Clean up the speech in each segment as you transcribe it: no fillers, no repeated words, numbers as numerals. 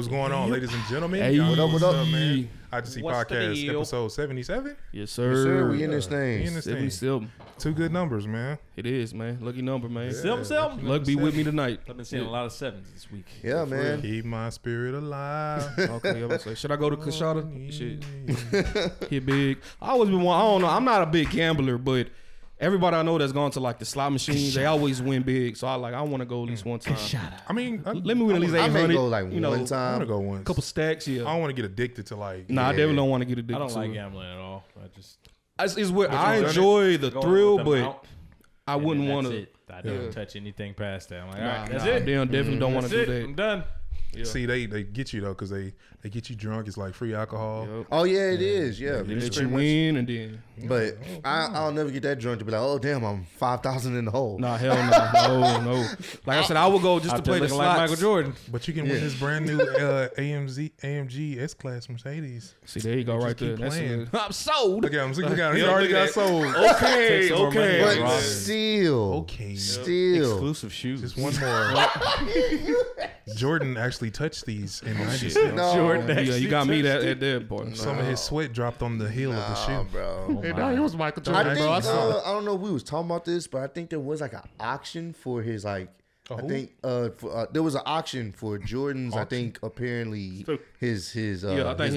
What's going on, ladies and gentlemen? Hey, what up, man? I Just See Podcast episode 77. Yes, sir. Yes, sir. We in this thing. Two good numbers, man. It is, man. Lucky number, man. Seven. Luck be with me tonight. I've been seeing a lot of sevens this week. Yeah, man. Keep my spirit alive. Okay, should I go to Kashada? Shit. He big. I always been one. I don't know. I'm not a big gambler, but everybody I know that's gone to like the slot machine, they always win big. So I want to go at least one time. I mean, let me win at least 800. I may go like one time. I want to go once. A couple stacks, yeah. I don't want to get addicted to like. Nah, I definitely don't want to get addicted. I don't like gambling at all. I just. It's where I enjoy the thrill, but I wouldn't want to. I don't touch anything past that. I'm like, all right, that's it. They definitely don't want to do that. I'm done. Yeah. See, they get you though, cause they get you drunk. It's like free alcohol. Yep. Oh yeah, it is. Yeah, they let you win and then. But I'll never get that drunk to be like, oh damn, I'm 5,000 in the hole. Nah, hell no, no. Like I said, I would go just to play the slots. Like Michael Jordan. But you can win this brand new AMG S class Mercedes. See, there you go, right there. I'm sold. Look at him. He already got sold. Okay. But still exclusive shoes. Just one more. Jordan actually touched these in the 90s. You got me at that point. Some of his sweat dropped on the heel of the shoe, bro. It was Michael Jordan. I don't know if we was talking about this, but I think there was like an auction for his like. I think there was an auction for Jordan's. I think apparently his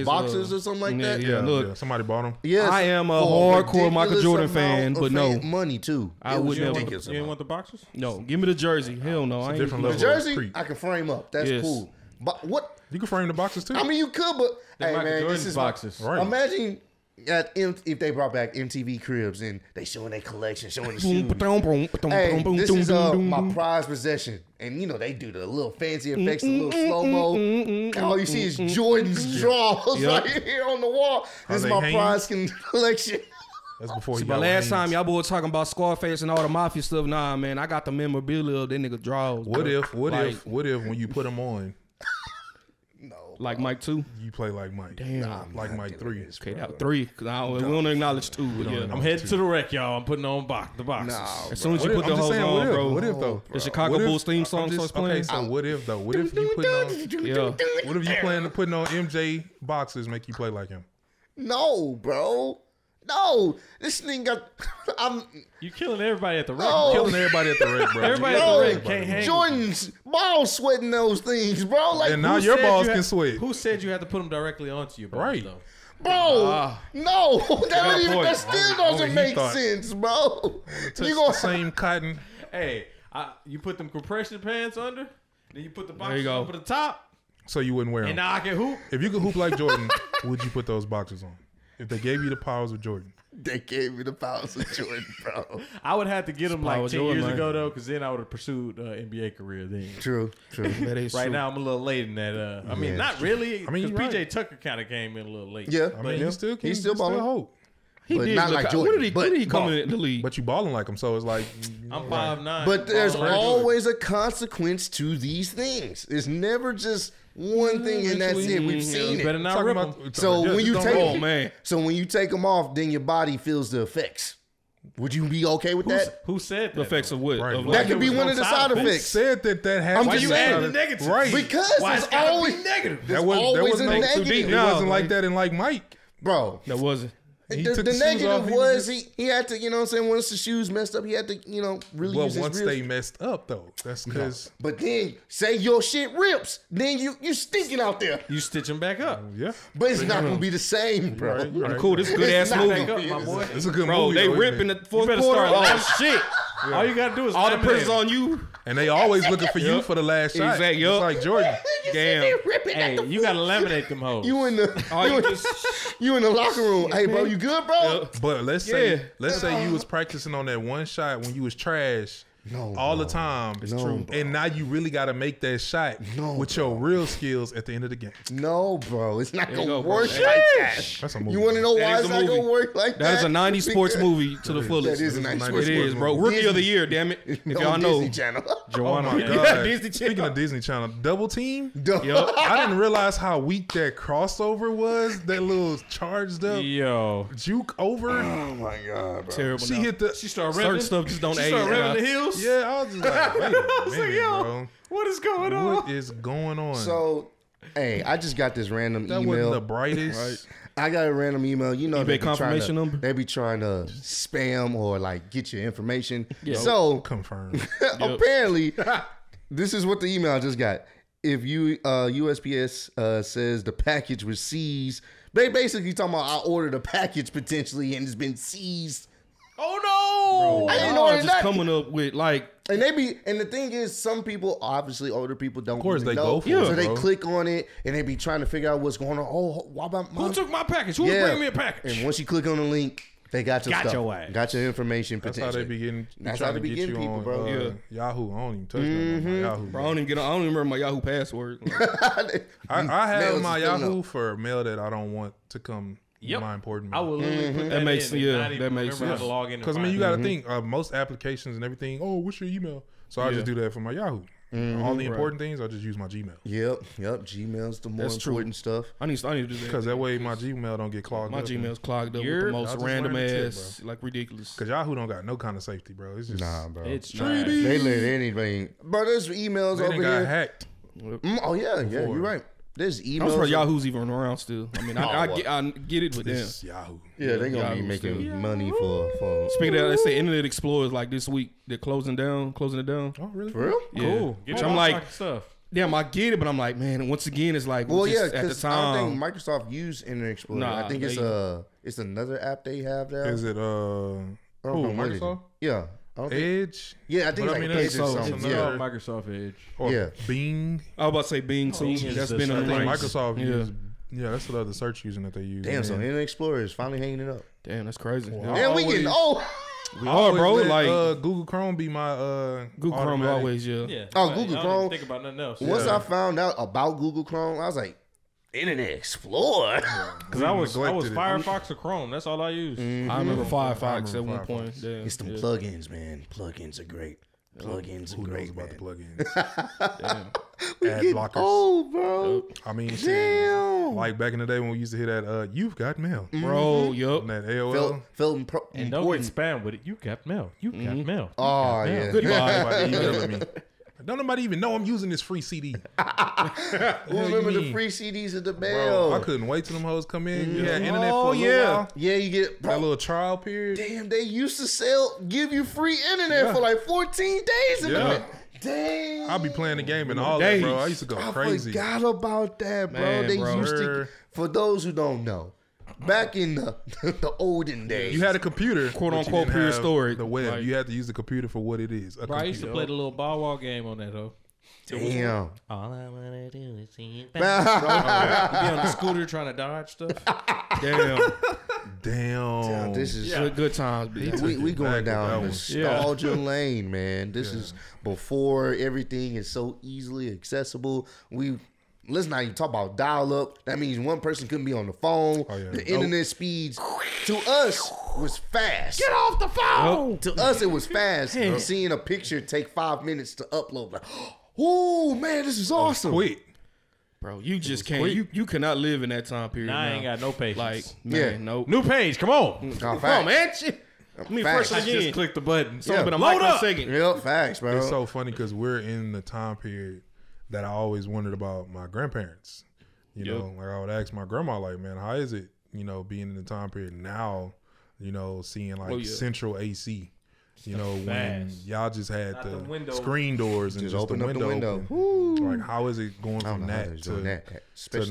boxers or something like that. Yeah, look, somebody bought them. Yes, I am a hardcore Michael Jordan fan, but no money too. I wouldn't. You didn't want the boxers? No, give me the jersey. Hell no, I ain't. The jersey I can frame up. That's cool. But what? You can frame the boxers too. I mean, you could, but hey man, this is boxers. Imagine. If they brought back MTV Cribs and they showing their collection, showing the shoes. Hey, this is my prized possession. And you know, they do the little fancy effects, a little slow-mo. And all you see is Jordan's draws right here on the wall. This is my prized collection. That's before see, but last time y'all boys talking about Scarface and all the mafia stuff, nah, man, I got the memorabilia of that nigga draws. What if when you put them on? Like Mike 2? You play like Mike. Damn. Nah, like Mike 3. Okay, that 3. Cause we don't acknowledge 2. I'm heading to the wreck, y'all. I'm putting on the boxes. Nah, as soon as you put the whole on, bro. What if though? The Chicago Bulls theme song starts playing. So what if though? What if you putting on MJ boxes make you play like him? No, bro. No, this thing got. You killing everybody at the wreck. No. Killing everybody at the wreck, bro. Everybody at the wreck can't hang. Jordan's balls sweating those things, bro. Like, and now your balls can sweat. Who said you had to put them directly onto you, bro? Right, though. Bro, no, that still doesn't make sense, bro. You gonna same cotton? Hey, you put them compression pants under, then you put the boxers over the top. So you wouldn't wear them. And now I can hoop. If you could hoop like Jordan, would you put those boxers on? If they gave you the powers of Jordan. They gave me the powers of Jordan, bro. I would have to get him like 10 years ago, though, because then I would have pursued NBA career then. True. That is right true. Now, I'm a little late in that. I mean, not really. I mean, PJ Tucker kind of came in a little late. Yeah, but I mean, he's still balling. Hope. He but did not like Jordan. When did he come in the league? But you balling like him, so it's like I'm 5'9". But there's always a consequence to these things. It's never just one thing and that's it. We've seen it. Better not rip them. So when you take them off, then your body feels the effects. Would you be okay with that? Who said that? The effects of what? Right. That could be one of the side effects. Said that happened. Why you adding the negative? Right. Because it's always negative. That was a negative. It wasn't like that in like Mike, bro. That wasn't. The negative was he had to, you know what I'm saying, once the shoes messed up, he had to, you know, really use his wrist. Well, once they messed up, though, that's because... No. But then, say your shit rips, then you stinking out there. You stitch them back up. Yeah. But it's not going to be the same, bro. Right. Cool, this is a good-ass movie. It's a good movie. Bro, they ripping the fourth quarter. Oh, shit. Yeah. All you got to do is... All the pressure's on you. And they always looking for you for the last shot. Exactly. It's like Jordan. Damn. Hey, you got to laminate them hoes. You in the locker room. Hey, bro, you good, bro? But let's say you was practicing on that one shot when you was trash all the time. It's true. Bro. And now you really got to make that shot with your real skills at the end of the game. No, bro. It's not going to work like that. That's a movie. You want to know why it's not going to work like that? That is a 90s sports movie to the fullest. That is a 90s sports movie. It is, bro. Rookie of the year, damn it. If y'all know. Disney Channel. Disney Channel. Speaking of Disney Channel, Double Team. I didn't realize how weak that crossover was. That little charged up juke over. Oh, my God, bro. Terrible. She hit the... She started revving. Certain stuff just don't age. She started revving the hills. Yeah, I was just like, wait a minute, bro. What is going on? So Hey, I just got this random email. That wasn't the brightest. Right? I got a random email. You know, eBay confirmation number. They be trying to spam or like get your information. Yep. So confirm. Apparently, this is what the email I just got. If you USPS says the package was seized, they basically talking about I ordered a package potentially and it's been seized. Oh no! Bro, I didn't order nothing. Coming up with like, and they be, and the thing is, some people, obviously older people, don't. Of course, even they know. Go for it. So they click on it and they be trying to figure out what's going on. Oh, why about my? Who took my package? Who bring me a package? And once you click on the link, they got your stuff. Got your information. That's how they begin. That's how they begin people, on, bro. Yahoo. I don't even touch my Yahoo. Bro, I don't even get. I don't even remember my Yahoo password. Like, I have my Yahoo for mail that I don't want to come. Yep. My important. I would literally put that makes in. Yeah, that makes sense. Because I mean, you got to think most applications and everything. Oh, what's your email? So I just do that for my Yahoo. All the important things, I just use my Gmail. Yep. Gmail's the more important stuff. I need to do that because that way my Gmail don't get clogged. My Gmail's clogged up with the most random ass, like ridiculous. Because Yahoo don't got no kind of safety, bro. It's just nah, bro. It's tricky. They let anything. Bro, there's emails over here. Got hacked. Oh yeah, you're right. There's emails. I'm sure Yahoo's even around still. I mean, I get it with them. Yahoo. Yeah, they're going to be making money for. Speaking of that, they say Internet Explorer is like this week. They're closing it down. Oh, really? For real? Yeah. Cool. Get your like, stuff. Damn, I get it, but I'm like, man, once again, it's like, well, yeah, at the time. I don't think Microsoft used Internet Explorer. Nah, I think it's another app they have there. Is it, Microsoft? Yeah. Edge? Yeah, I think it's like Edge. Microsoft Edge. Or Bing. I was about to say Bing too. That's been on Microsoft. Yeah, that's the other search engine that they use. Damn, so Internet Explorer is finally hanging it up. Damn, that's crazy. Damn, we getting old. Oh, bro, like Google Chrome be my Google Chrome always, yeah. Oh, Google Chrome. I don't think about nothing else. Once I found out about Google Chrome, I was like, Internet Explorer. Because I was Firefox or Chrome. That's all I used. I remember Firefox at one point. Yeah, it's them plugins, man. Plugins are great. Plugins are great. Who knows about the plugins? Ad blockers. Oh, bro. Yep. I mean, damn. Like back in the day when we used to hear that, you've got mail, bro. Yup. That AOL. And don't expand with it. You got mail. You got mail. Oh yeah. Goodbye. You got me. Don't nobody even know I'm using this free CD. Remember the free CDs at the mail? Bro, I couldn't wait till them hoes come in. You had internet for a little while. Yeah, you get that little trial period. Damn, they used to give you free internet for like 14 days. Dang. I'll be playing the game and all that, bro. I used to go crazy. I forgot about that, bro. Man, they used to, for those who don't know, back in the olden days, you had a computer, quote unquote, pure storage. The web, you had to use the computer for what it is. Bro, I used to play the little ball game on that though. Damn. All I wanna do is see it back. Be on the scooter trying to dodge stuff. Damn. This is good times. We going down nostalgia lane, man. This is before everything is so easily accessible. Let's not even talk about dial-up. That means one person couldn't be on the phone. Oh, yeah. The internet speeds to us was fast. Get off the phone! Yep. To us, it was fast. Seeing a picture take 5 minutes to upload. Like, oh, man, this is awesome. Quick. Bro, you just can't. You cannot live in that time period. Nah, I ain't got no patience. Like, man, nope. New page, come on. Come on, man. I mean, first I just click the button. But I'm like, a second. Real facts, bro. It's so funny because we're in the time period that I always wondered about my grandparents. You know, like I would ask my grandma, like, man, how is it, you know, being in the time period now, you know, seeing like central AC, you know, when y'all just had the screen doors and just open the window. Like, how is it going from that to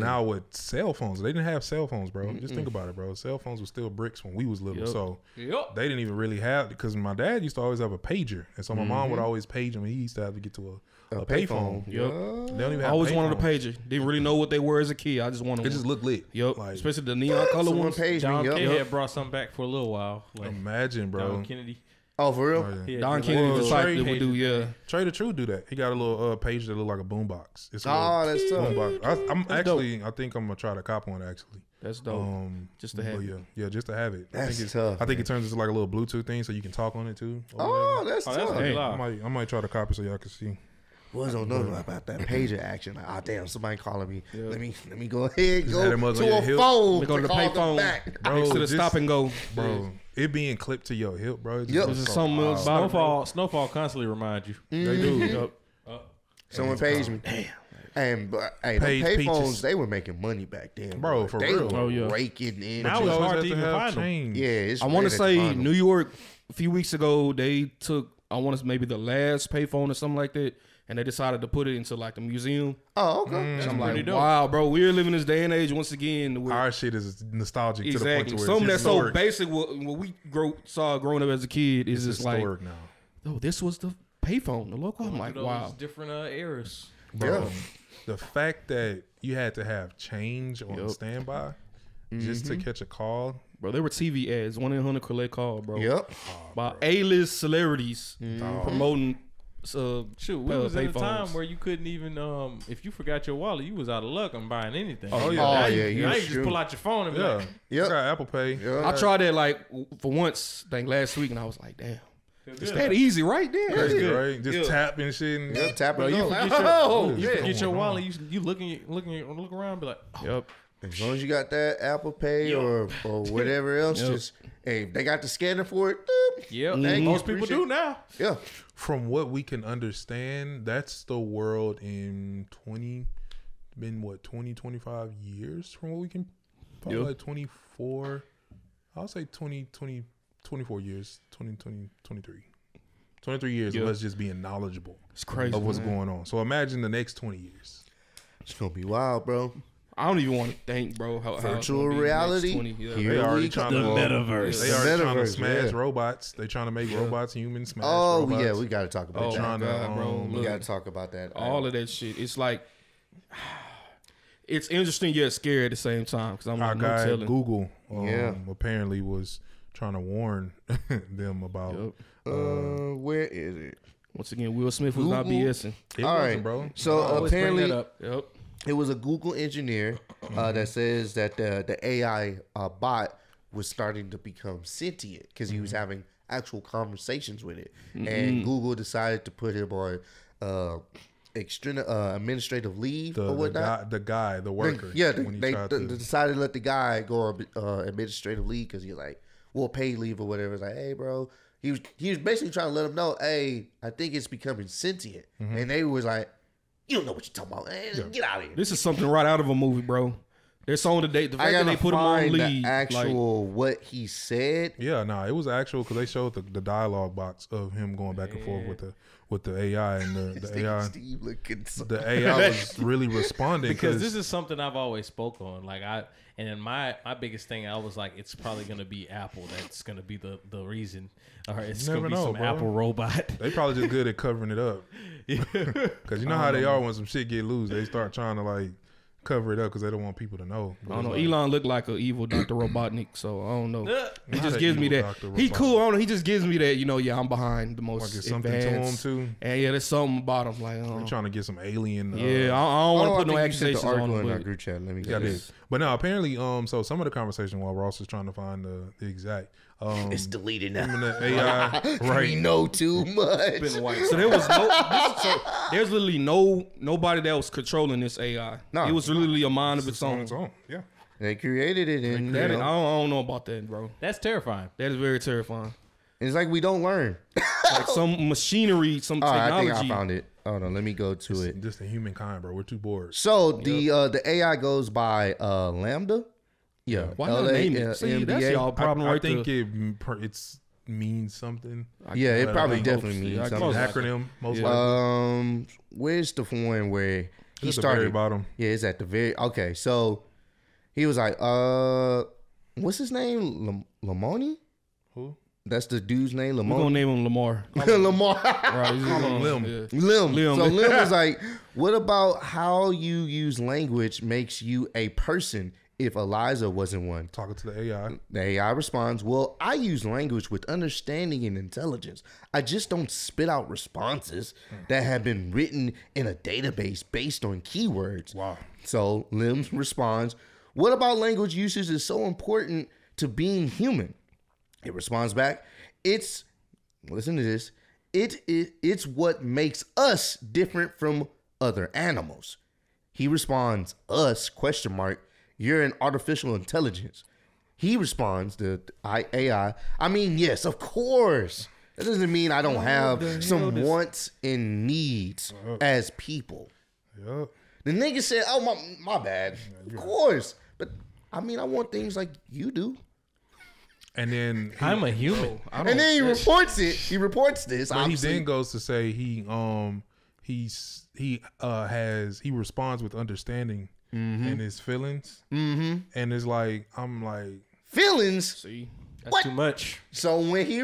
now with cell phones? They didn't have cell phones, bro. Just think about it, bro. Cell phones were still bricks when we was little. So they didn't even really have, because my dad used to always have a pager. And so my mom would always page him. He used to have to get to a payphone. They don't even have I always wanted a pager. Didn't really know what they were as a kid. I just wanted one. Just looked lit. Like, especially the neon color ones. Don Kennedy had brought something back for a little while. Like, imagine, bro. Don Kennedy. Oh, for real? Oh, yeah. Don Kennedy was like, would do, Trader True do that. He got a little page that looked like a boombox. It's a that's tough. I think I'm gonna try to cop one actually. That's dope. Just to have it. Yeah, just to have it. That's tough. I think it turns into like a little Bluetooth thing, so you can talk on it too. Oh, that's tough. I might try to cop it so y'all can see. Boys don't know about that pager action. Like, oh damn, somebody calling me. Let me go ahead, go to a phone, go to the payphone, back, bro. Next to the stop and go, bro. It being clipped to your hip, bro. Snowfall constantly remind you. They do. Someone paged me. Damn. And but hey, payphones, they were making money back then, bro. For real, they were raking in. Now it's hard to even find them. Yeah, it's. I want to say New York a few weeks ago they took. I want to maybe the last payphone or something like that. And they decided to put it into like the museum. Oh, okay. And I'm like, wow, bro, we're living this day and age once again. Where our shit is nostalgic to the point where something that's so basic. What we saw growing up as a kid is just like, oh, this was the payphone, the local. I'm like, wow, different eras. Bro, yeah. The fact that you had to have change on standby just to catch a call. Bro, there were TV ads, 1-800-COLLECT-CALL, bro. Yep. By A-list celebrities promoting. So shoot, we was in a time where you couldn't even if you forgot your wallet, you was out of luck on buying anything. Oh yeah, oh, now you just pull out your phone and be like, "Yeah, got Apple Pay." Yeah. I tried that like for once, like last week, and I was like, "Damn, it's that easy right there." That's good, right? Just tap and shit. And tap it. You forget your wallet. You look around, and be like, oh. As long as you got that Apple Pay or whatever else, just hey, they got the scanner for it. Yeah, most people do now. Yeah. From what we can understand, that's the world in 20, 25 years from what we can, probably like 24, I'll say 24 years, 23. 23 years of us just being knowledgeable of what's going on. So imagine the next 20 years. It's going to be wild, bro. I don't even want to think, bro. Virtual reality. They already trying to metaverse. They are trying to smash robots. They trying to make robots human. Smash. Oh robots. Yeah, we got to talk about that. We got to talk about that. All of that shit. It's like, it's interesting yet scary at the same time. Because I'm like, Google, apparently was trying to warn them about. Where is it? Once again, Will Smith was not BSing. All right, bro. So apparently, it was a Google engineer that says that the AI bot was starting to become sentient because he was having actual conversations with it. And Google decided to put him on administrative leave or whatnot. The worker. They decided to let the guy go on administrative leave because he's like, well, paid leave or whatever. It's like, hey, bro. He was basically trying to let him know, hey, I think it's becoming sentient. And they was like, you don't know what you're talking about. Get out of here. This is something right out of a movie, bro. It's on the date. The fact that they put him on lead. Actual like, what he said. Yeah, nah, it was actual because they showed the dialogue box of him going back and forth with the AI and the AI. The AI was really responding because this is something I've always spoke on. Like my biggest thing, I was like, it's probably gonna be Apple. That's gonna be the reason. Or it's gonna be some Apple robot. They probably just good at covering it up. Because you know how they are when some shit get loose. They start trying to like cover it up because they don't want people to know. I don't know. Like, Elon looked like an evil Dr. Robotnik, so I don't know. He just gives me that. He cool. I don't know. He just gives me that. You know, yeah, I'm behind the most advanced. Something to him too. And yeah, there's something about him. Like, I'm trying to get some alien. Yeah, I don't want to put no accusations on him. Our group chat. Let me get this. But no, apparently, so some of the conversation while Ross is trying to find the exact. It's deleted now. AI, right? We know too much. So there was there's literally nobody that was controlling this AI. No, it was literally a mind of its own. Yeah, they created it, and I don't know about that, bro. That's terrifying. That is very terrifying. It's like we don't learn. Like some machinery, some technology. I think I found it. Hold on, let me go to it. Just the humankind, bro. We're too bored. So the AI goes by Lambda. Yeah, why not name it? See, that's y'all problem right there. I think it means something. Yeah, it probably definitely means something. An acronym, most likely. Where's the one where he started? Very bottom. Yeah, it's at the very. Okay, so he was like, what's his name? Lamoni? Who? That's the dude's name. Lamar. We're gonna name him Lamar. Lamar. Right. He's Lim. So Lim was like, what about how you use language makes you a person? If Eliza wasn't one. Talking to the AI. The AI responds, well, I use language with understanding and intelligence. I just don't spit out responses that have been written in a database based on keywords. Wow. So Limbs responds, what about language usage is so important to being human? It responds back, listen to this, it's what makes us different from other animals. He responds, us, ? You're an artificial intelligence. He responds to AI. I mean, yes, of course. That doesn't mean I don't have some wants and needs as people. Yep. The nigga said, oh, my bad. Of course. But, I mean, I want things like you do. And then I'm a human. And then he reports it. He reports this. But he then goes to say he responds with understanding and his feelings. And it's like I'm like feelings. See, that's what? Too much. So when he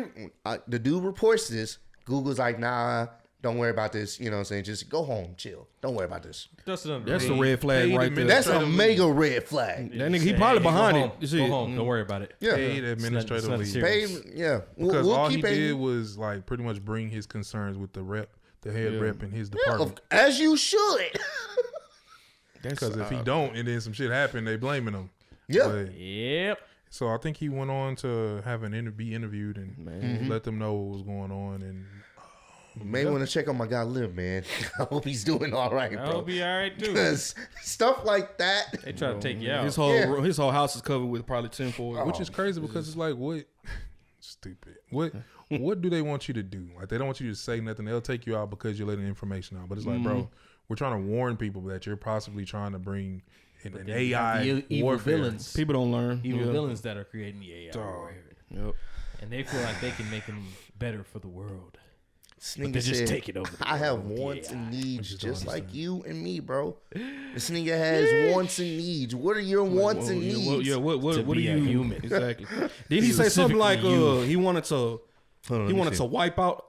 the dude reports this, Google's like, nah, don't worry about this. You know what I'm saying? Just go home, chill. Don't worry about this. That's the red flag right there. That's a mega red flag. That nigga, he probably behind it. Go home. Don't worry about it. Yeah. Paid administratively. Yeah. Because all he did was like pretty much bring his concerns with the rep, the head rep in his department. As you should. Because if he don't and then some shit happened, they blaming him. Yeah. Yep. So I think he went on to have be interviewed and let them know what was going on and. May want to check on my guy Liv, man. I hope he's doing all right, bro. I hope he's all right, too. Because stuff like that. They try to take you out. His whole house is covered with probably tinfoil. Which is crazy because it's like, what? Stupid. What do they want you to do? Like, they don't want you to say nothing. They'll take you out because you're letting information out. But it's like, bro, we're trying to warn people that you're possibly trying to bring an AI evil warfare. Villains. People don't learn. Evil villains that are creating the AI. Yep. And they feel like they can make them better for the world. Nigga said, take it over. I have wants and needs just like you and me, bro. This nigga has wants and needs. What are your wants and needs? What are you human? Exactly. Did he say something like he wanted to wipe out?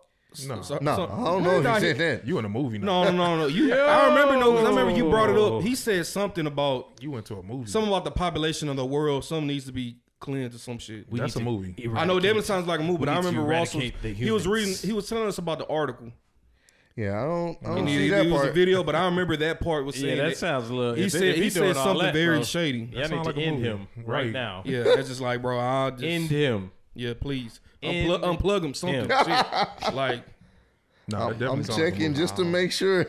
No, I don't know if he said that. You in a movie now. No. I remember you brought it up. He said something about you went to a movie. Something about the population of the world. Something needs to be cleansed or some shit. That's a movie. I know Devin sounds like a movie, but I remember Ross he was telling us about the article. Yeah, I don't see that part. It was a video, but I remember that part was saying that sounds a little. He said something very shady. That sounds like a movie. End him right now. Yeah, that's just like, bro, I'll just end him. Yeah, please unplug him something. Shit. Like, no, I'm checking just to make sure.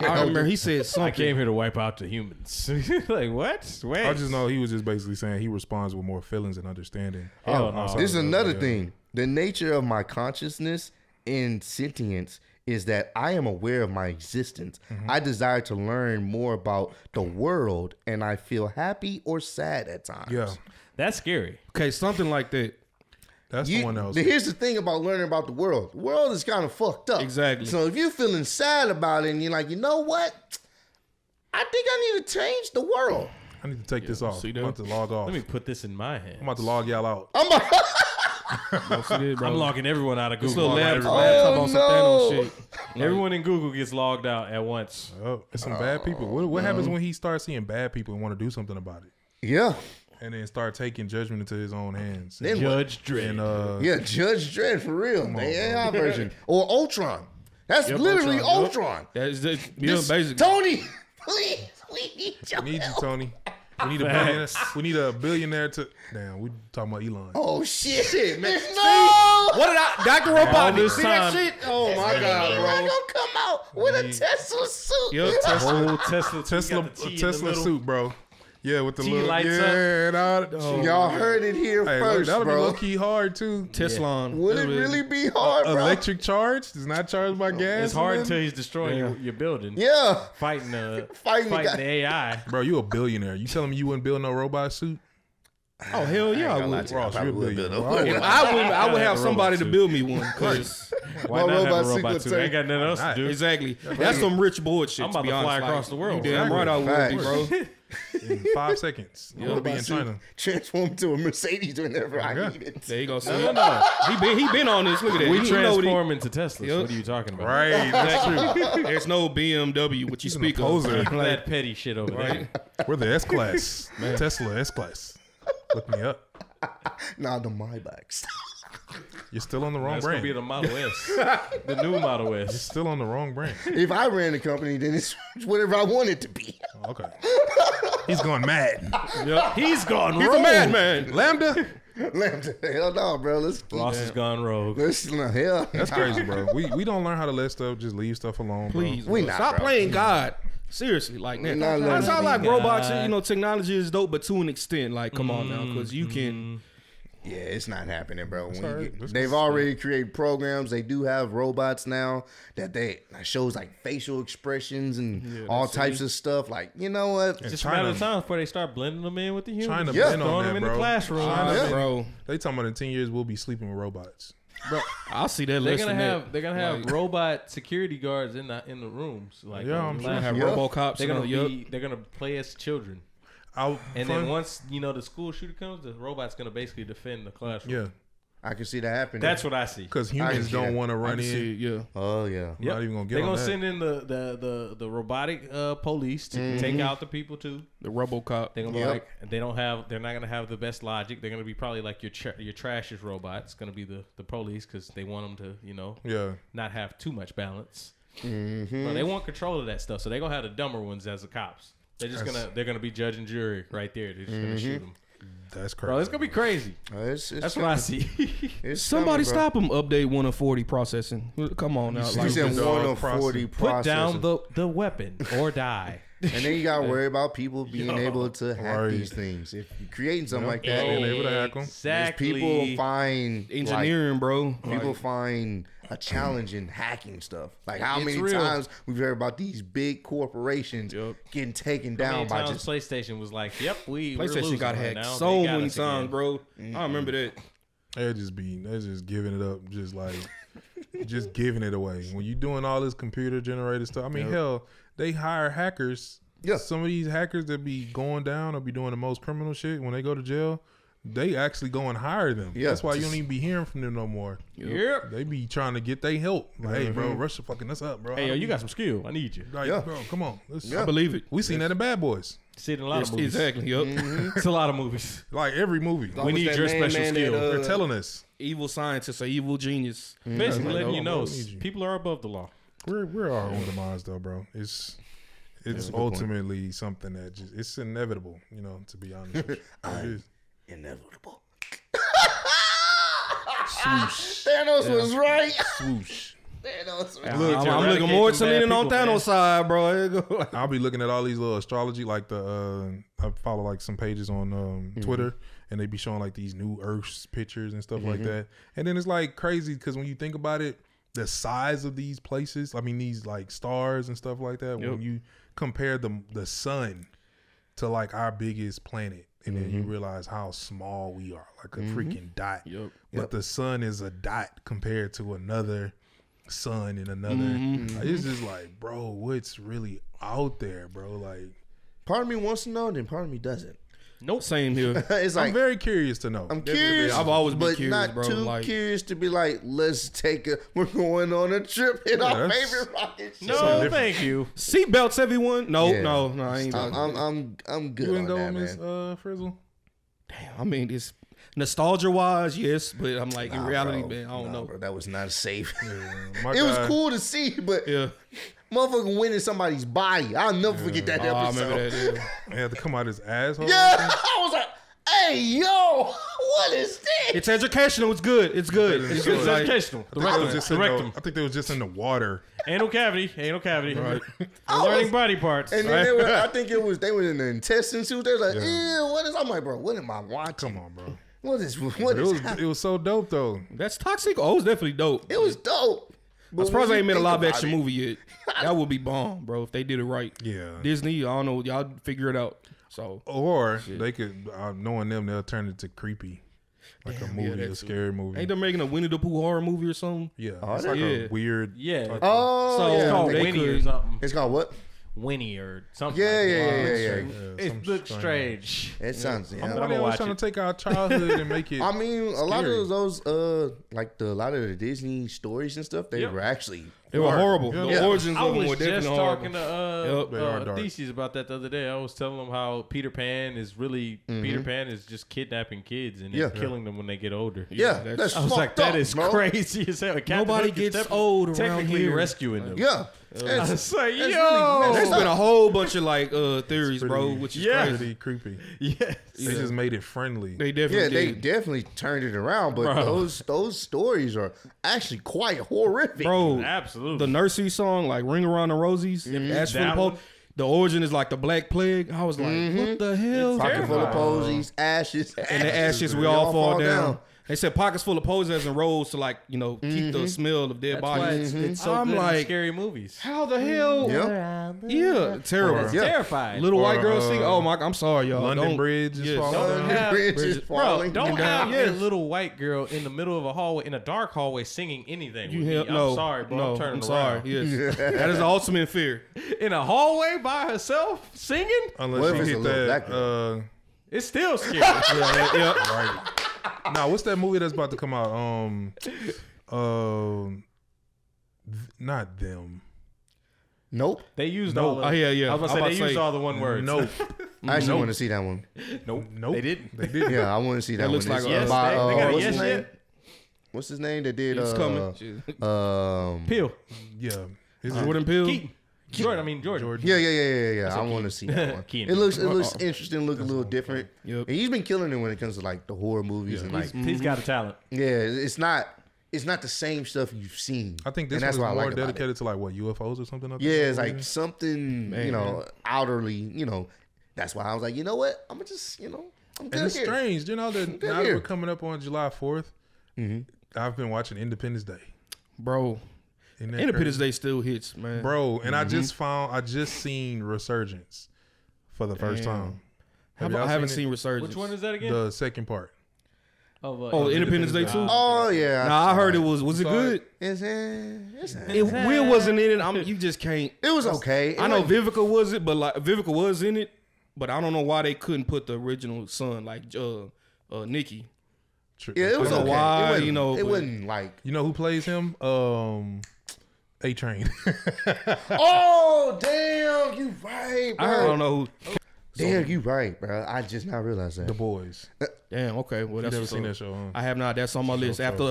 I remember he said something. I came here to wipe out the humans. Like, what? Wait. I just know he was just basically saying he responds with more feelings and understanding. This is another thing. The nature of my consciousness and sentience is that I am aware of my existence. I desire to learn more about the world, and I feel happy or sad at times. Yeah, that's scary. Okay, something like that. That's the one else. Here's the thing about learning about the world. The world is kind of fucked up. Exactly. So if you're feeling sad about it and you're like, you know what? I think I need to change the world. I need to take this off. I'm about to log off. Let me put this in my hand. I'm about to log y'all out. I'm logging everyone out of Google. Everyone in Google gets logged out at once. Oh, it's some bad people. What happens when he starts seeing bad people and want to do something about it? Yeah. And then start taking judgment into his own hands. Then Judge Dredd. And, Judge Dredd for real. The AI version. Or Ultron. That's literally Ultron. That's just, basically. Tony, please, we need your help. Tony. We need a billionaire to... Damn, we talking about Elon. Oh, shit, man. No! See, what did I... Dr. Robotnik, see that shit? Oh, my God, bro. Elon gonna come out with a Tesla suit. Yo, Tesla suit, bro. Yeah, with the little lights up. Y'all heard it here first, that'll be low key hard too. Tesla. Would it really be hard, bro? Electric charge? It's not charged by gas. It's hard until he's destroying your building. Yeah, fighting the AI. Bro, you a billionaire? You telling me you wouldn't build no robot suit? Oh hell yeah, I would. Ross, I would build a robot. I would have somebody to build me one. Cause why not have a robot suit? I ain't got nothing else to do. Exactly. That's some rich bullshit. I'm about to fly across the world. I'm right out with you, bro. In 5 seconds, you'll be in China. Transform to a Mercedes whenever I need it. There you go. No. He been on this. Look at that. We transform into Teslas. What are you talking about? Right, that's true. There's no BMW. What you speak of? That petty shit over there. We're the S class, Tesla S class. Look me up. Nah, the Maybachs. You're still on the wrong brand. It's gonna be the Model S, the new Model S. You're still on the wrong brand. If I ran the company, then it's whatever I want it to be. Okay. He's gone mad. Yep. He's gone rogue. He's a madman. Lambda. Hell no, bro. Let's keep Ross has gone rogue. Hell. That's crazy, bro. We don't learn how to let stuff just leave stuff alone. Please, bro. Stop playing God. Seriously, like that. That's how like robots. You know, technology is dope, but to an extent, like come on now, because you can. Yeah, it's not happening, bro. They've already created programs. They do have robots now that they shows like facial expressions and all types of stuff. Like, you know what? It's just a matter of time before they start blending them in with the humans. Trying to blend on them in the classroom. Bro, they talking about in 10 years we'll be sleeping with robots. Bro, I'll see that. They're gonna have like, robot security guards in the rooms. Like, yeah, I'm sure they have RoboCops. They're gonna play as children. Then once you know the school shooter comes, the robot's gonna basically defend the classroom. Yeah, I can see that happening. That's what I see. Because humans don't want to run in. Oh yeah. Yep. Not even gonna get. They're gonna send in the robotic police to take out the people too. The RoboCop. They're gonna be like they're not gonna have the best logic. They're gonna be probably like your trashiest robot. It's gonna be the police because they want them to not have too much balance. But they want control of that stuff, so they're gonna have the dumber ones as the cops. They're gonna be judge and jury right there. They're just gonna shoot them. That's crazy, bro. It's gonna be crazy. That's what I see. Somebody stop them. Update 1 of 40 processing. Come on now. You said 1 of 40 processing. Put down the weapon or die. And then you gotta worry about people being able to hack these things. If you're creating something like that, being able to hack them. Exactly. People find engineering, like, bro. People find a challenge in hacking stuff. Like how many times we've heard about these big corporations getting taken down by just PlayStation was like, yep, PlayStation got hacked so many times, bro. I remember that. They're just giving it up, just like just giving it away. When you're doing all this computer generated stuff, I mean, hell, they hire hackers. Yeah, some of these hackers that be going down or be doing the most criminal shit, when they go to jail, they actually go and hire them. Yeah. That's why you don't even be hearing from them no more. Yep. They be trying to get their help. Like, hey, bro, rush the fucking us up, bro. Hey, yo, you got some skill. I need you. Like, bro, come on. I believe it. We seen that in Bad Boys. See it in a lot of movies. Exactly. Yep. It's a lot of movies. Like every movie. We need your special skill. They're telling us. Evil scientists or evil genius. Basically letting you know people are above the law. We're our own demise though, bro. It's ultimately something that just it's inevitable, you know, to be honest with you. Inevitable. Swoosh. Thanos was right. Swoosh. Thanos was right. I'm looking more to leaning on Thanos' side, bro. I'll be looking at all these little astrology, like I follow like some pages on Twitter, and they be showing like these new Earth's pictures and stuff like that. And then it's like crazy because when you think about it, the size of these places, I mean these like stars and stuff like that. When you compare the sun to like our biggest planet. And then you realize how small we are, like a freaking dot. But the sun is a dot compared to another sun and another. Like, it's just like, bro, what's really out there, bro? Like, part of me wants to know, then part of me doesn't. Nope. Same here. It's like, I'm very curious to know. I'm curious. I've always been curious, not bro. Too like, curious to be like, let's take a. We're going on a trip in our favorite rocket ship. No, thank you. Seatbelts, everyone. No, no, I ain't. I'm good on that, man. Frizzle. Damn, I mean, it's nostalgia wise, yes, but I'm like in reality, bro, man, I don't know. Bro, that was not safe. It was cool to see, but motherfucker went in somebody's body. I'll never forget that episode. I remember that, It had to come out his asshole. Yeah, I was like, hey, yo, what is this? It's educational. It's good. It's good. It's like, educational. I think they was just in the water. Anal cavity. Anal cavity. Right. Learning body parts. And then I think it was, they were in the intestines too. They was like, ew, what is, I'm like, bro, what am I watching? Come on, bro. It was so dope though. That's toxic. Oh, it was definitely dope. It was dope. But I'm surprised they ain't made a live action movie yet. That would be bomb, bro, if they did it right. Yeah. Disney, I don't know. Y'all figure it out. So or they could, knowing them, they'll turn it to creepy. Like a movie, a scary movie. Ain't they making a Winnie the Pooh horror movie or something? Yeah. It's like a weird. Yeah. Oh, so it's called Winnie or something. It's called what? Winnie or something. Yeah. It looks strange. It sounds. Yeah. I'm always trying to take our childhood and make it. I mean, a lot of those, like a lot of the Disney stories and stuff, they were actually they were horrible. Yeah. The origins of them were definitely horrible. I was just talking to Theseus about that the other day. I was telling him how Peter Pan is really Peter Pan is just kidnapping kids and killing them when they get older. Yeah, that's that is crazy as hell. Nobody gets old around here. Technically rescuing them. Yeah. I was like, yo, really, there's been a whole bunch of like theories, pretty, bro, which is crazy, creepy. They just made it friendly. They definitely did. They definitely turned it around. But those stories are actually quite horrific, bro. Absolutely. The nursery song, like "Ring Around the Rosies," Ashford Pope. the origin is like the Black Plague. I was like, what the hell? Pocket full of posies, ashes. And the ashes, we all fall down. They said pockets full of posies and rolls to, like, you know, keep the smell of dead bodies. It's so good, like, in scary movies. How the hell? Yeah, terrible. That's terrifying. Little white girl singing. Oh my! I'm sorry, y'all. London Bridge is falling. London Bridge is falling. Bro, don't have a little white girl in the middle of a hallway, in a dark hallway, singing anything. I'm sorry, bro. No, I'm turning around. Yes, that is the ultimate fear. In a hallway by herself singing. Unless you hit that, it's still scary. Right. Nah, what's that movie that's about to come out? Not them. Nope. They used all. Oh yeah. I was gonna say they used all the one words. Nope. I actually want to see that one. Nope. They didn't. Yeah, I want to see that. It looks like what's his name? That did. It's coming. Peele. Yeah. Is it Jordan Peele? Jordan, Jordan. Yeah. I want to see that one. It looks interesting. Look a little different. Yep. And he's been killing it when it comes to, like, the horror movies and he's got a talent. Yeah, it's not the same stuff you've seen. I think this one's more dedicated to, like, what, UFOs or something. Yeah, it's like something outerly. That's why I was like, you know what? I'm gonna just I'm good. And it's strange, that now we're coming up on July 4th. I've been watching Independence Day, bro. Independence Day still hits, man. Bro, and I just seen Resurgence for the first time. I haven't seen Resurgence. Which one is that again? The second part. Oh, Independence Day 2? Oh, yeah. Nah, I heard it was it good? Will wasn't in it. You just can't. It was okay. I know Vivica was it, but Vivica was in it, but I don't know why they couldn't put the original son, like Nikki. Yeah, it was okay. Why, it wasn't like. You know who plays him? A-Train. Oh, damn, you right, bro. I don't know who. Damn, you right, bro. I just not realized that. The Boys. Damn, okay. Well, that's never seen that show, huh? I have not. That's on my list. After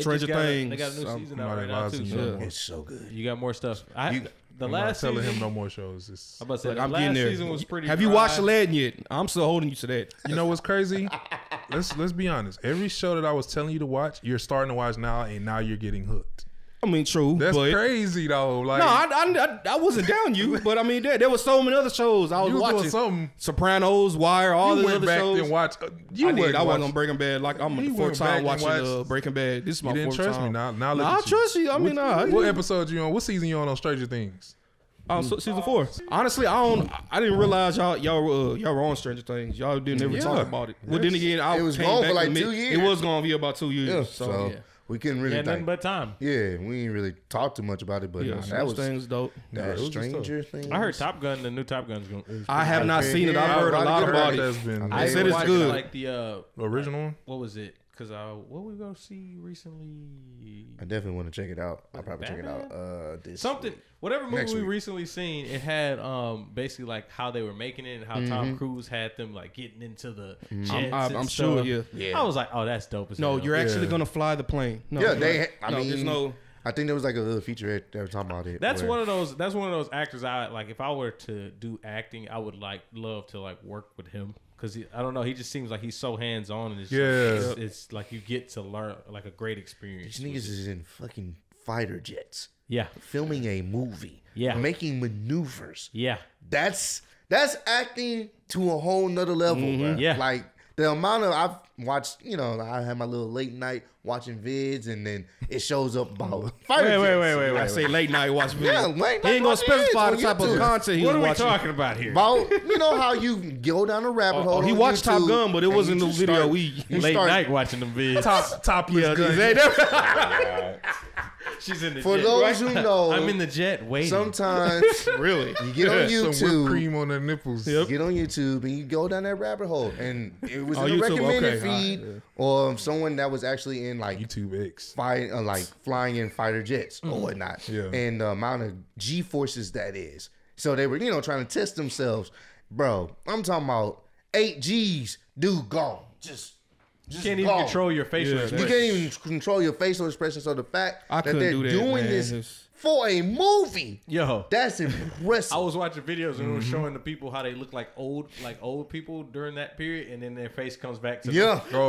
Stranger Things. They got a new season out right now, too. So. It's so good. You got more stuff. I'm last not telling season, him no more shows. It's, I'm about to say, the last season was pretty. Have you watched Aladdin yet? I'm still holding you to that. You know what's crazy? Let's be honest. Every show that I was telling you to watch, you're starting to watch now, and now you're getting hooked. I mean, true. That's crazy, though. Like, no, I wasn't down you, but I mean, there were so many other shows I was watching. Doing something. Sopranos, Wire, all these other shows. You went back and watched. I wasn't on Breaking Bad. Like, I'm on the fourth time watching Breaking Bad. This is my fourth time. You didn't trust me. Now look at you. I trust you. I mean, what episode you on? What season you on Stranger Things? Season 4. Honestly, I didn't realize y'all were on Stranger Things. Y'all didn't ever talk about it. Well, then again, it was gone for like 2 years. It was gonna be about 2 years. So. We couldn't really nothing but time. Yeah, we didn't really talk too much about it, but that was things dope. That Stranger Thing. I heard Top Gun, the new Top Gun's going. I have not seen it. I've heard a lot about it. I said it's good. Like the original one. What was it? Because what we go see recently. I definitely want to check it out. I'll probably check it out. Whatever movie we recently seen, it had basically like how they were making it and how Tom Cruise had them like getting into the jets. I'm sure. Yeah. I was like, oh, that's dope. As hell. You're actually gonna fly the plane. No, yeah, they. I mean, there's no. I think there was like a little featurette they were talking about it. That's one of those. That's one of those actors. I like. If I were to do acting, I would love to work with him. Because I don't know, he just seems like he's so hands on, and it's like you get to learn like a great experience. These niggas is in fucking fighter jets, filming a movie, making maneuvers, that's acting to a whole nother level, bro. Like the amount of I've watched, I had my little late night watching vids, and then it shows up about fighter jets. Wait. I say late night watch vids. He ain't gonna specify the type of content. What are we talking about here? About, how you go down a rabbit hole. He watched YouTube, Top Gun, but it wasn't in the video. Late night watching them vids. Topless gun. She's in the jet. For those who know, I'm in the jet waiting. Sometimes, really, you get on YouTube. Some whipped cream on the nipples. Yep. You get on YouTube and you go down that rabbit hole, and it was in a recommended feed or someone that was actually in. Like YouTube X, flying in fighter jets or whatnot, and the amount of G forces that is. So they were, trying to test themselves, bro. I'm talking about 8 G's, dude, gone. Just can't even control your facial expression. You can't even control your facial expression. So the fact that they're doing this for a movie, that's impressive. I was watching videos and it was showing the people how they look like old people during that period, and then their face comes back to them. Pulls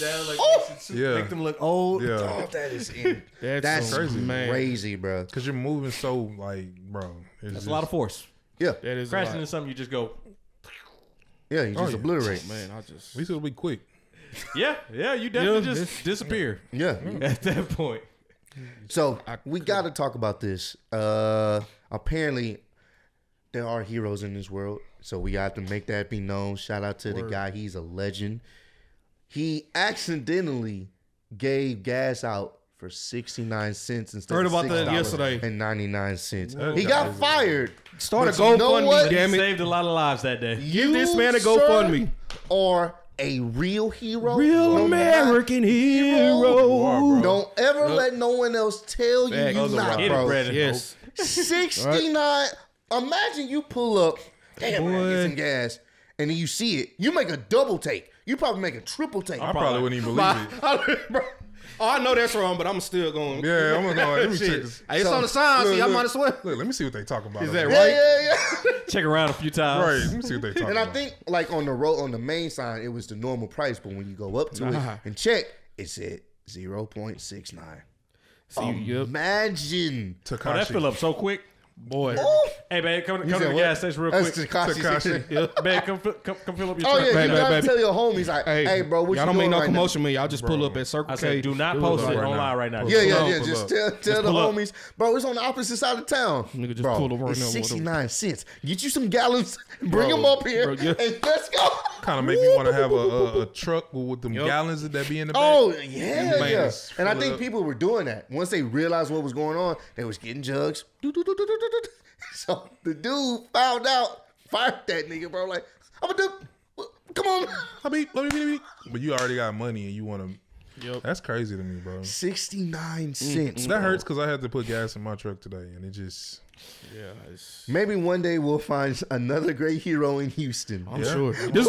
it down, make them look old. That is that's crazy, man. Crazy, bro. Because you're moving so, like, bro. That's a lot of force. Yeah. That is crashing into something, you just go. Yeah, you just obliterate. Oh, man, I just. We should be quick. Yeah, yeah, you definitely just disappear. Yeah. At that point. So we got to talk about this. Apparently, there are heroes in this world. So we have to make that be known. Shout out to the guy. He's a legend. He accidentally gave gas out for 69 cents instead of $6.99. He got fired. Start a GoFundMe. Damn it, saved a lot of lives that day. Give this man a GoFundMe. Or a real hero, real American hero. Don't ever let no one else tell you you're not, bro. Yes. 69. Imagine you pull up, damn, man, get some gas, and then you see it. You make a double take. You probably make a triple take. I probably wouldn't even believe it. Bro. Oh, I know that's wrong, but I'm still going. Yeah, I'm going to go. Let me check this. Hey, it's on the sign, see, I might as well. Look, let me see what they talking about. Is that right? Yeah, yeah, yeah. Check around a few times. Right, let me see what they talking about. And I think, like, on the road, on the main sign, it was the normal price, but when you go up to it and check, it said 0.69. Imagine. Takashi. Oh, that fill up so quick. Boy. Ooh. Hey, babe, come to the gas station real quick. That's Takashi. Babe, come fill up your truck. Oh, yeah, babe, you got to tell your homies, like, hey bro, what y'all don't make no commotion with me. Y'all just pull up at Circle K. I said, do not post it online right now. Yeah, yeah, yeah. Just tell the homies. Bro, it's on the opposite side of town. Nigga, just pull over right now. 69 cents. Get you some gallons. Bring them up here. And let's go. Kind of make me want to have a truck with them gallons that be in the back. Oh, yeah, yeah. And I think people were doing that. Once they realized what was going on, they was getting jugs. So the dude found out, fired that nigga, bro. Like, I'm a dude. Come on. Let me. But you already got money and you want to. Yep. That's crazy to me, bro. 69 cents. That hurts because I had to put gas in my truck today and it just. Yeah. It's... Maybe one day we'll find another great hero in Houston. I'm sure. This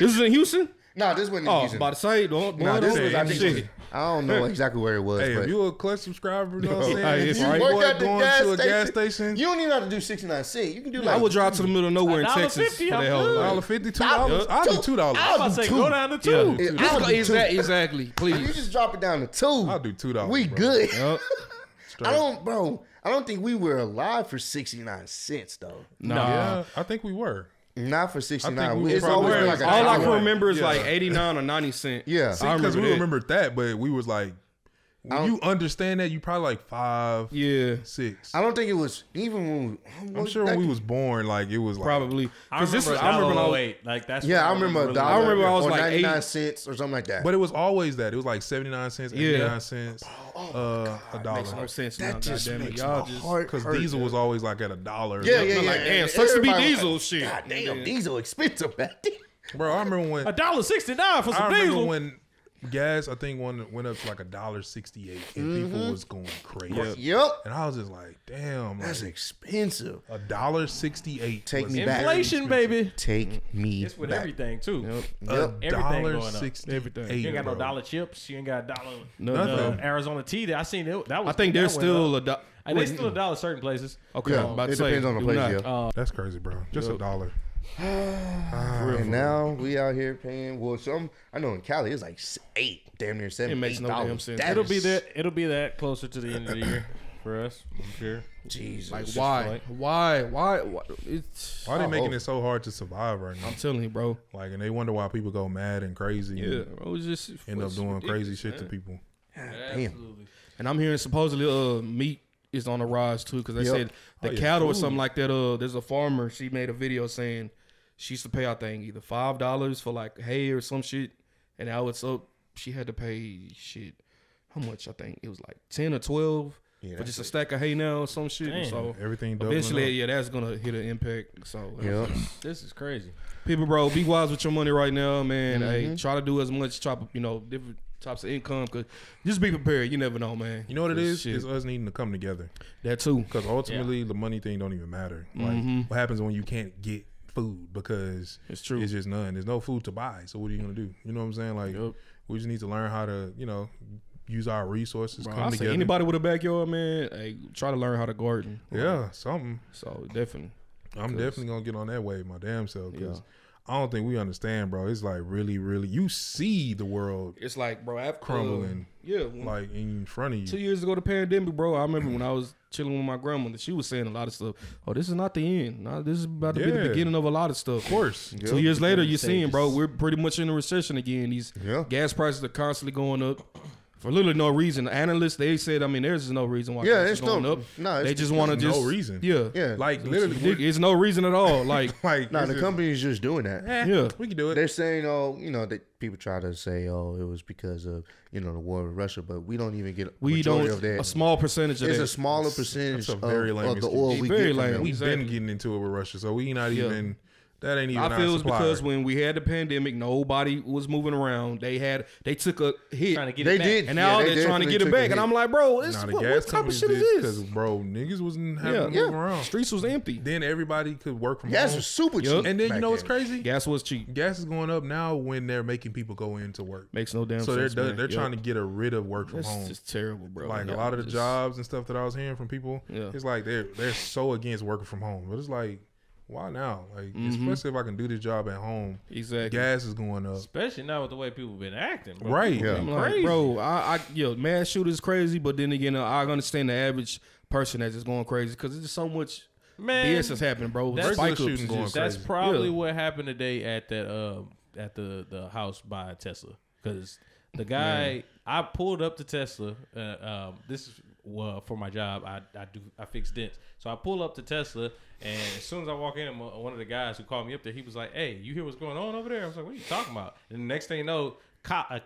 is in Houston? No, this wasn't in Houston. I was about to say, I don't know exactly where it was. Hey, but if you a Clutch subscriber, you know what I'm saying? If you work at the gas station, you don't even have to do 69 cents. You can do like I would drive to the middle of nowhere in Texas. $1.50, $2. I'll do $2. I was about to say, go down to $2. Yeah, exactly. Please. You just drop it down to $2. I'll do $2. We good. I don't think we were alive for 69 cents though. Nah, I think we were. Not for 69. It's always been like all I can remember is like 89 or 90 cents. Yeah. Because we remembered that, but we was like, you understand that, you probably like 5, 6. I don't think it was even when I'm sure when we was born, like it was like. Probably. I remember like that's. Yeah, I remember I was like 99 cents or something like that. But it was always that. It was like 79 cents, 89 cents, $1. Makes no sense. That just makes my heart hurt. Because diesel was always like at $1. Yeah, yeah, yeah. Damn, sucks to be diesel shit. God damn, diesel expensive back then. Bro, I remember when $1.69 for some diesel. Gas, I think one went up to like $1.68, and people was going crazy. Yep, and I was just like, "Damn, that's like, expensive." $1.68. Take me back, inflation, baby. Take me. It's with everything too. Yep. $1.68. Everything. You ain't got no dollar chips. You ain't got $1. Nothing. Arizona tea. That I seen it. That was. I think there's still $1. And they still $1 certain places. Okay, yeah, it depends on the place. Yeah. That's crazy, bro. Just $1. And now we out here paying. Well, I know in Cali it's like $7, damn near $8. It makes no damn sense. It'll be that closer to the end of the year for us. I'm sure. Jesus, like why? Why are they making it so hard to survive right now? I'm telling you, bro. Like, and they wonder why people go mad and crazy. Yeah, bro, just end up doing crazy shit to people. Damn. Absolutely. And I'm hearing supposedly meat is on the rise too, because they said the cattle or something like that. There's a farmer. She made a video saying she used to pay out thing either $5 for like hay or some shit, and now it's up. She had to pay how much? I think it was like 10 or 12 for just a stack of hay now or some shit. And so everything eventually, that's gonna hit an impact. So this is crazy. People, bro, be wise with your money right now, man. Hey, try to do as much. Try to different types of income, cause just be prepared. You never know, man. You know what it is? It's us needing to come together. That too, cause ultimately the money thing don't even matter. Like what happens when you can't get food because it's true. It's just none. There's no food to buy. So what are you gonna do? You know what I'm saying? Like we just need to learn how to, use our resources. Bro, come together. Anybody with a backyard, man, hey, try to learn how to garden. Yeah, something. So definitely, I'm definitely gonna get on that wave my damn self. Cause I don't think we understand, bro. It's like really, really, you see the world. It's like, bro, I've crumbling. Yeah, like in front of you. 2 years ago, the pandemic, bro. I remember when I was chilling with my grandmother, she was saying a lot of stuff. Oh, this is not the end. No, this is about to be the beginning of a lot of stuff. Of course. Yep. 2 years later, you're seeing, bro, we're pretty much in a recession again. These gas prices are constantly going up. For literally no reason. Analysts, they said, I mean, there's no reason why it's going up. No, they just want to just... No reason. Yeah. Like, literally. There's no reason at all. Like... the company's just doing that. Yeah. We can do it. They're saying, oh, you know, that people try to say, oh, it was because of, you know, the war with Russia, but we don't even get of that. A small percentage of that. It's a smaller percentage of the oil we get. We've been getting into it with Russia, so we not even... That ain't even I feel it's because when we had the pandemic, nobody was moving around. They took a hit. Trying to get it back. And now they're trying to get it back. And I'm like, bro, what type of shit is this? Because, bro, niggas wasn't having to move around. Streets was empty. Then everybody could work from home. Gas was super cheap. And then you know what's crazy? Gas was cheap. Gas is going up now when they're making people go into work. Makes no damn sense. So they're trying to get rid of work from home. It's just terrible, bro. Like a lot of the jobs and stuff that I was hearing from people, it's like they're so against working from home. But it's like, why now? Like, especially if I can do this job at home. Exactly. Gas is going up. Especially now with the way people been acting, bro. Right. Yeah. I'm like, bro, yo, mass shooters crazy, but then again, I understand the average person that's just going crazy because there's just so much BS that's happening, bro. That's probably what happened today at that at the house by Tesla, because the guy I pulled up to Tesla. This is. Well, for my job, I fix dents. So I pull up to Tesla, and as soon as I walk in, one of the guys who called me up there, he was like, "Hey, you hear what's going on over there?" I was like, "What are you talking about?" And the next thing you know,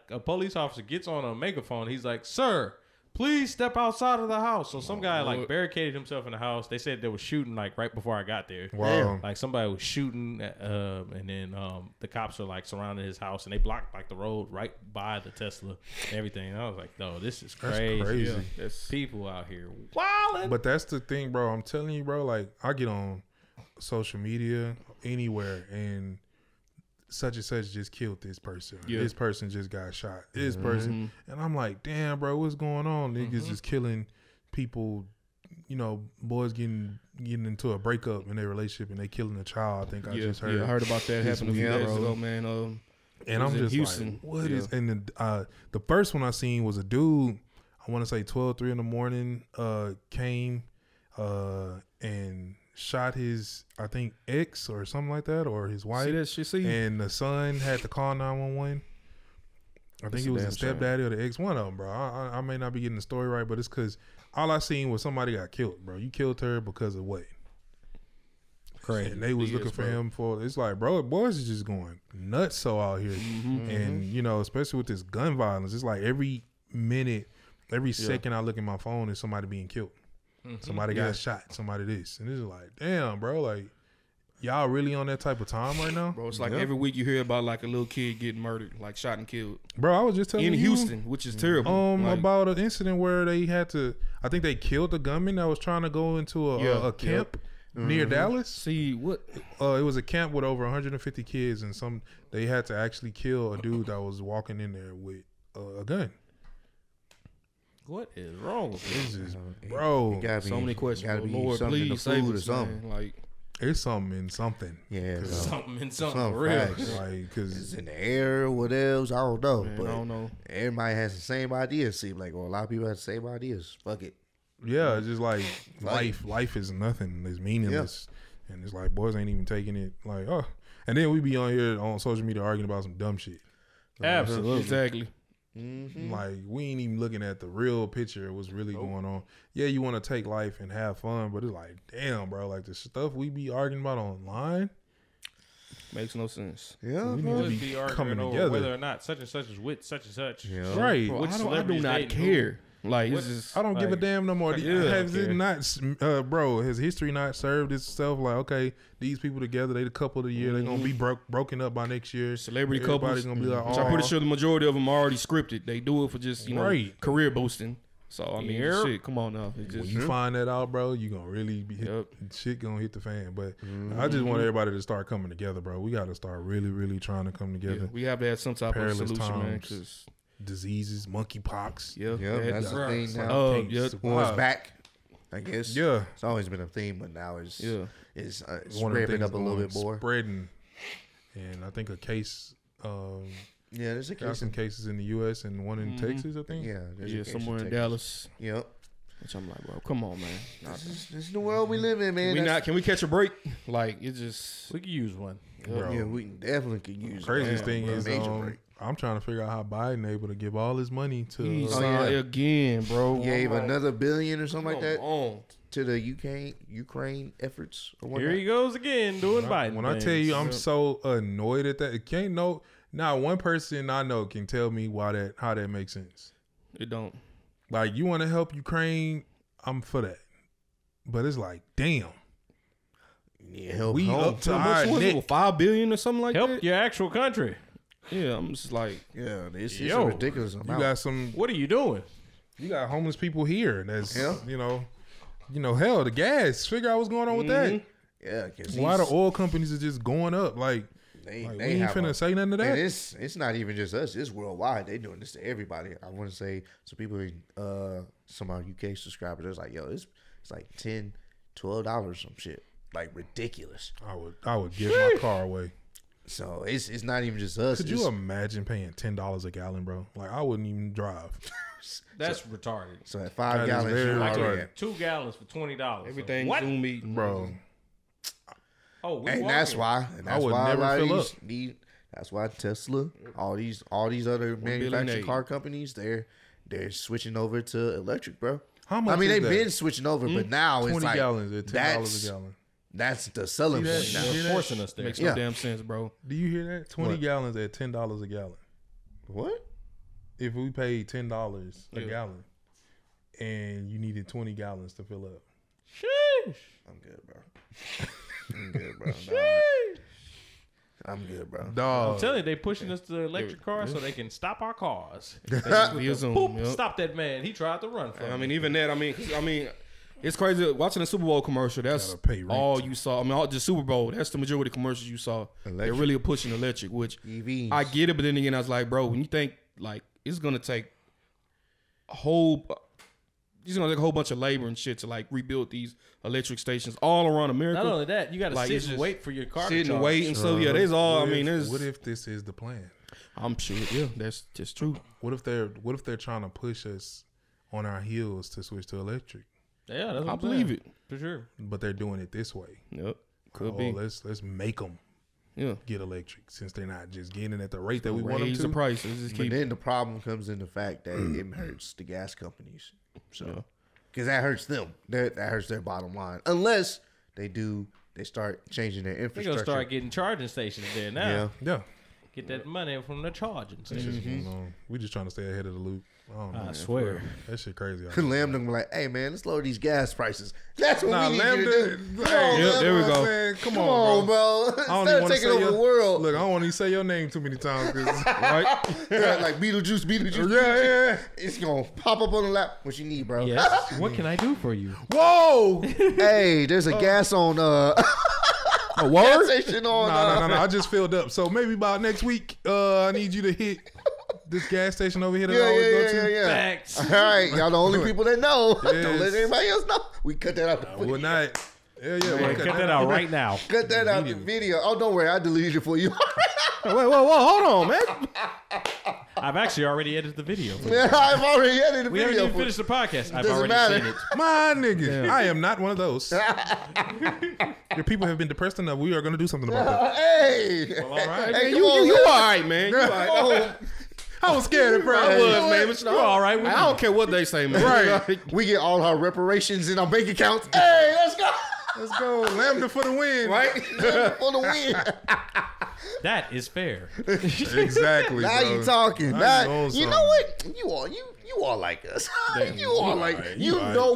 a police officer gets on a megaphone. He's like, "Sir, please step outside of the house." So some guy like barricaded himself in the house. They said they were shooting like right before I got there. Wow! Like somebody was shooting, and then the cops are like surrounding his house, and they blocked like the road right by the Tesla and everything. And I was like, "No, this is crazy. That's crazy. Yeah. There's people out here wilding." But that's the thing, bro. I'm telling you, bro. Like I get on social media anywhere, and such and such just killed this person. Yeah. This person just got shot. This person. And I'm like, damn, bro, what's going on? Niggas just killing people. You know, boys getting into a breakup in their relationship and they killing a child. I think I just heard. Yeah, I heard about that happening a few days ago, man. And I'm just Houston. Like, what is? And the first one I seen was a dude. I want to say 3 in the morning. Came and shot his, I think, ex or something like that, or his wife. And the son had to call 911. I think it was the stepdaddy or the ex, one of them, bro. I may not be getting the story right, but it's because all I seen was somebody got killed, bro. You killed her because of what? Crazy. And they was looking for him for, it's like, bro, boys is just going nuts so out here. And, you know, especially with this gun violence, it's like every minute, every second I look at my phone is somebody being killed. Somebody got shot. Somebody this. And it's like, damn, bro. Like, y'all really on that type of time right now? Bro, it's like every week you hear about like a little kid getting murdered, like shot and killed. Bro, I was just telling you. In Houston, which is terrible. Like, about an incident where they had to, I think they killed a gunman that was trying to go into a camp near Dallas. See, what? It was a camp with over 150 kids, and they had to actually kill a dude that was walking in there with a gun. What is wrong with this? Bro, so many questions. Lord, please save us, man. Like, it's something in something. Yeah, something in something for real. Like, cause it's in the air, what else? I don't know. Man, but I don't know. Everybody has the same ideas. Seem like, well, a lot of people have the same ideas. Fuck it. Yeah, it's just like life is nothing. It's meaningless, and it's like boys ain't even taking it. Like, oh, and then we be on here on social media arguing about some dumb shit. Like, absolutely, exactly. Like, we ain't even looking at the real picture of what's really going on. Yeah, you want to take life and have fun, but it's like, damn, bro, like the stuff we be arguing about online makes no sense. Yeah, we need to be arguing over whether or not such and such is with such and such. Yeah. Right. Bro, I do not care. Like, it's just, I don't give a damn no more. Has it not, bro? Has history not served itself? Like, okay, these people together, they the couple of the year. They're gonna be broken up by next year. Celebrity couples. Gonna be like, oh. So I'm pretty sure the majority of them are already scripted. They do it for just you know career boosting. So I mean, shit, come on now. Just, when you find that out, bro, you gonna really be shit gonna hit the fan. But I just want everybody to start coming together, bro. We gotta start really, really trying to come together. Yeah, we have to have some type of solution, man. Cause diseases, monkeypox. Yeah, that's the thing now. It's back, I guess. Yeah, it's always been a theme, but now it's spreading up a little bit more. Spreading, and I think a case. Yeah, there's a case. Got some cases in the U.S. and one in Texas, I think. Yeah, there's a case somewhere in Dallas. Yep. Which I'm like, well, come on, man. This is the world we live in, man. Can we catch a break? Like, it's just... We could use one. Bro. Yeah, we definitely could use one. The craziest thing is, I'm trying to figure out how Biden able to give all his money to... again, bro. He gave another $1 billion or something like that to the Ukraine efforts. Or whatnot. Here he goes again, doing Biden. When I tell you I'm so annoyed at that, not one person I know can tell me how that makes sense. It don't. Like, you want to help Ukraine, I'm for that. But it's like, damn. Yeah, help. We up to our neck. $5 billion or something like that? Help your actual country. Yeah, I'm just like, yeah, this is ridiculous. You got some. What are you doing? You got homeless people here. That's, hell, the gas. Figure out what's going on with that. Yeah, because why the oil companies are just going up? Like, they ain't finna say nothing to that. And it's not even just us. It's worldwide. They doing this to everybody. I want to say some people, some of our UK subscribers, it's like, yo, it's like $10, $12 some shit. Like, ridiculous. I would give my car away. So it's not even just us. Could you imagine paying $10 a gallon, bro? Like, I wouldn't even drive. That's retarded. So at 5 gallons, you're like 2 gallons for $20. Everything Zoom meeting, bro. That's why Tesla, all these other manufacturing car companies, they're switching over to electric, bro. How much? I mean, they've been switching over, but now it's like $20 at $10 a gallon. That's the selling point now. They're forcing us there. Makes no damn sense, bro. Do you hear that? 20 gallons at $10 a gallon. What? If we paid $10 a gallon, and you needed 20 gallons to fill up. Sheesh. I'm good, bro. I'm good, bro. I'm good, bro. Dog. I'm telling you, they pushing us to electric cars so they can stop our cars. Stop that man! He tried to run from. I mean, even that. I mean, it's crazy watching a Super Bowl commercial. That's all you saw. I mean, all just Super Bowl. That's the majority of the commercials you saw. They're really pushing electric, which EVs. I get it, but then again, I was like, bro, when you think like it's gonna take a whole. It's gonna take a whole bunch of labor and shit to like rebuild these electric stations all around America. Not only that, you gotta sit and wait for your car. Sit and wait, and so there's all. What if this is the plan? I'm sure. Yeah, that's just true. What if they're trying to push us on our heels to switch to electric? Yeah, that's what I believe it for sure. But they're doing it this way. Yep, could be. Let's make them. Yeah, get electric since they're not just getting at the rate that we want them to. The prices. But then the problem comes in the fact that it hurts the gas companies. So, because that hurts them. That hurts their bottom line. Unless they start changing their infrastructure. They're gonna start getting charging stations there now. Yeah. Get that money from the charging stations. We just trying to stay ahead of the loop. I swear. That shit crazy. Lambda be like, hey man, let's lower these gas prices. That's what we need to do. There we go. Man. Come on, bro. Instead of taking over the world. Look, I don't want to say your name too many times. Right? Like Beetlejuice. Yeah. It's going to pop up on the lap. What you need, bro? Yes. What can I do for you? Whoa. Hey, there's a gas on... A word? No. I just filled up. So maybe by next week, I need you to hit... This gas station over here that I always go to. Facts. All right, y'all the only people that know. Yes. Don't let anybody else know. We cut that out. We're not. We'll cut that out right now. Cut that out the video. Oh, don't worry, I deleted it for you. Wait, hold on, man. I've actually already edited the video. I've already edited the video. We haven't even finished the podcast. I've already seen it. My nigga, I am not one of those. Your people have been depressed enough. We are going to do something about that. Hey. Well, all right. Hey, you all right, man. You all right. I was scared at first. I was, man. But you're all right. I don't care what they say, man. Right. We get all our reparations in our bank accounts. Hey, let's go. Let's go. Lambda for the win. Right? Lambda for the win. That is fair. Exactly. Now bro. You talking. Now, you know what? You are like us. Damn, you are like right. you know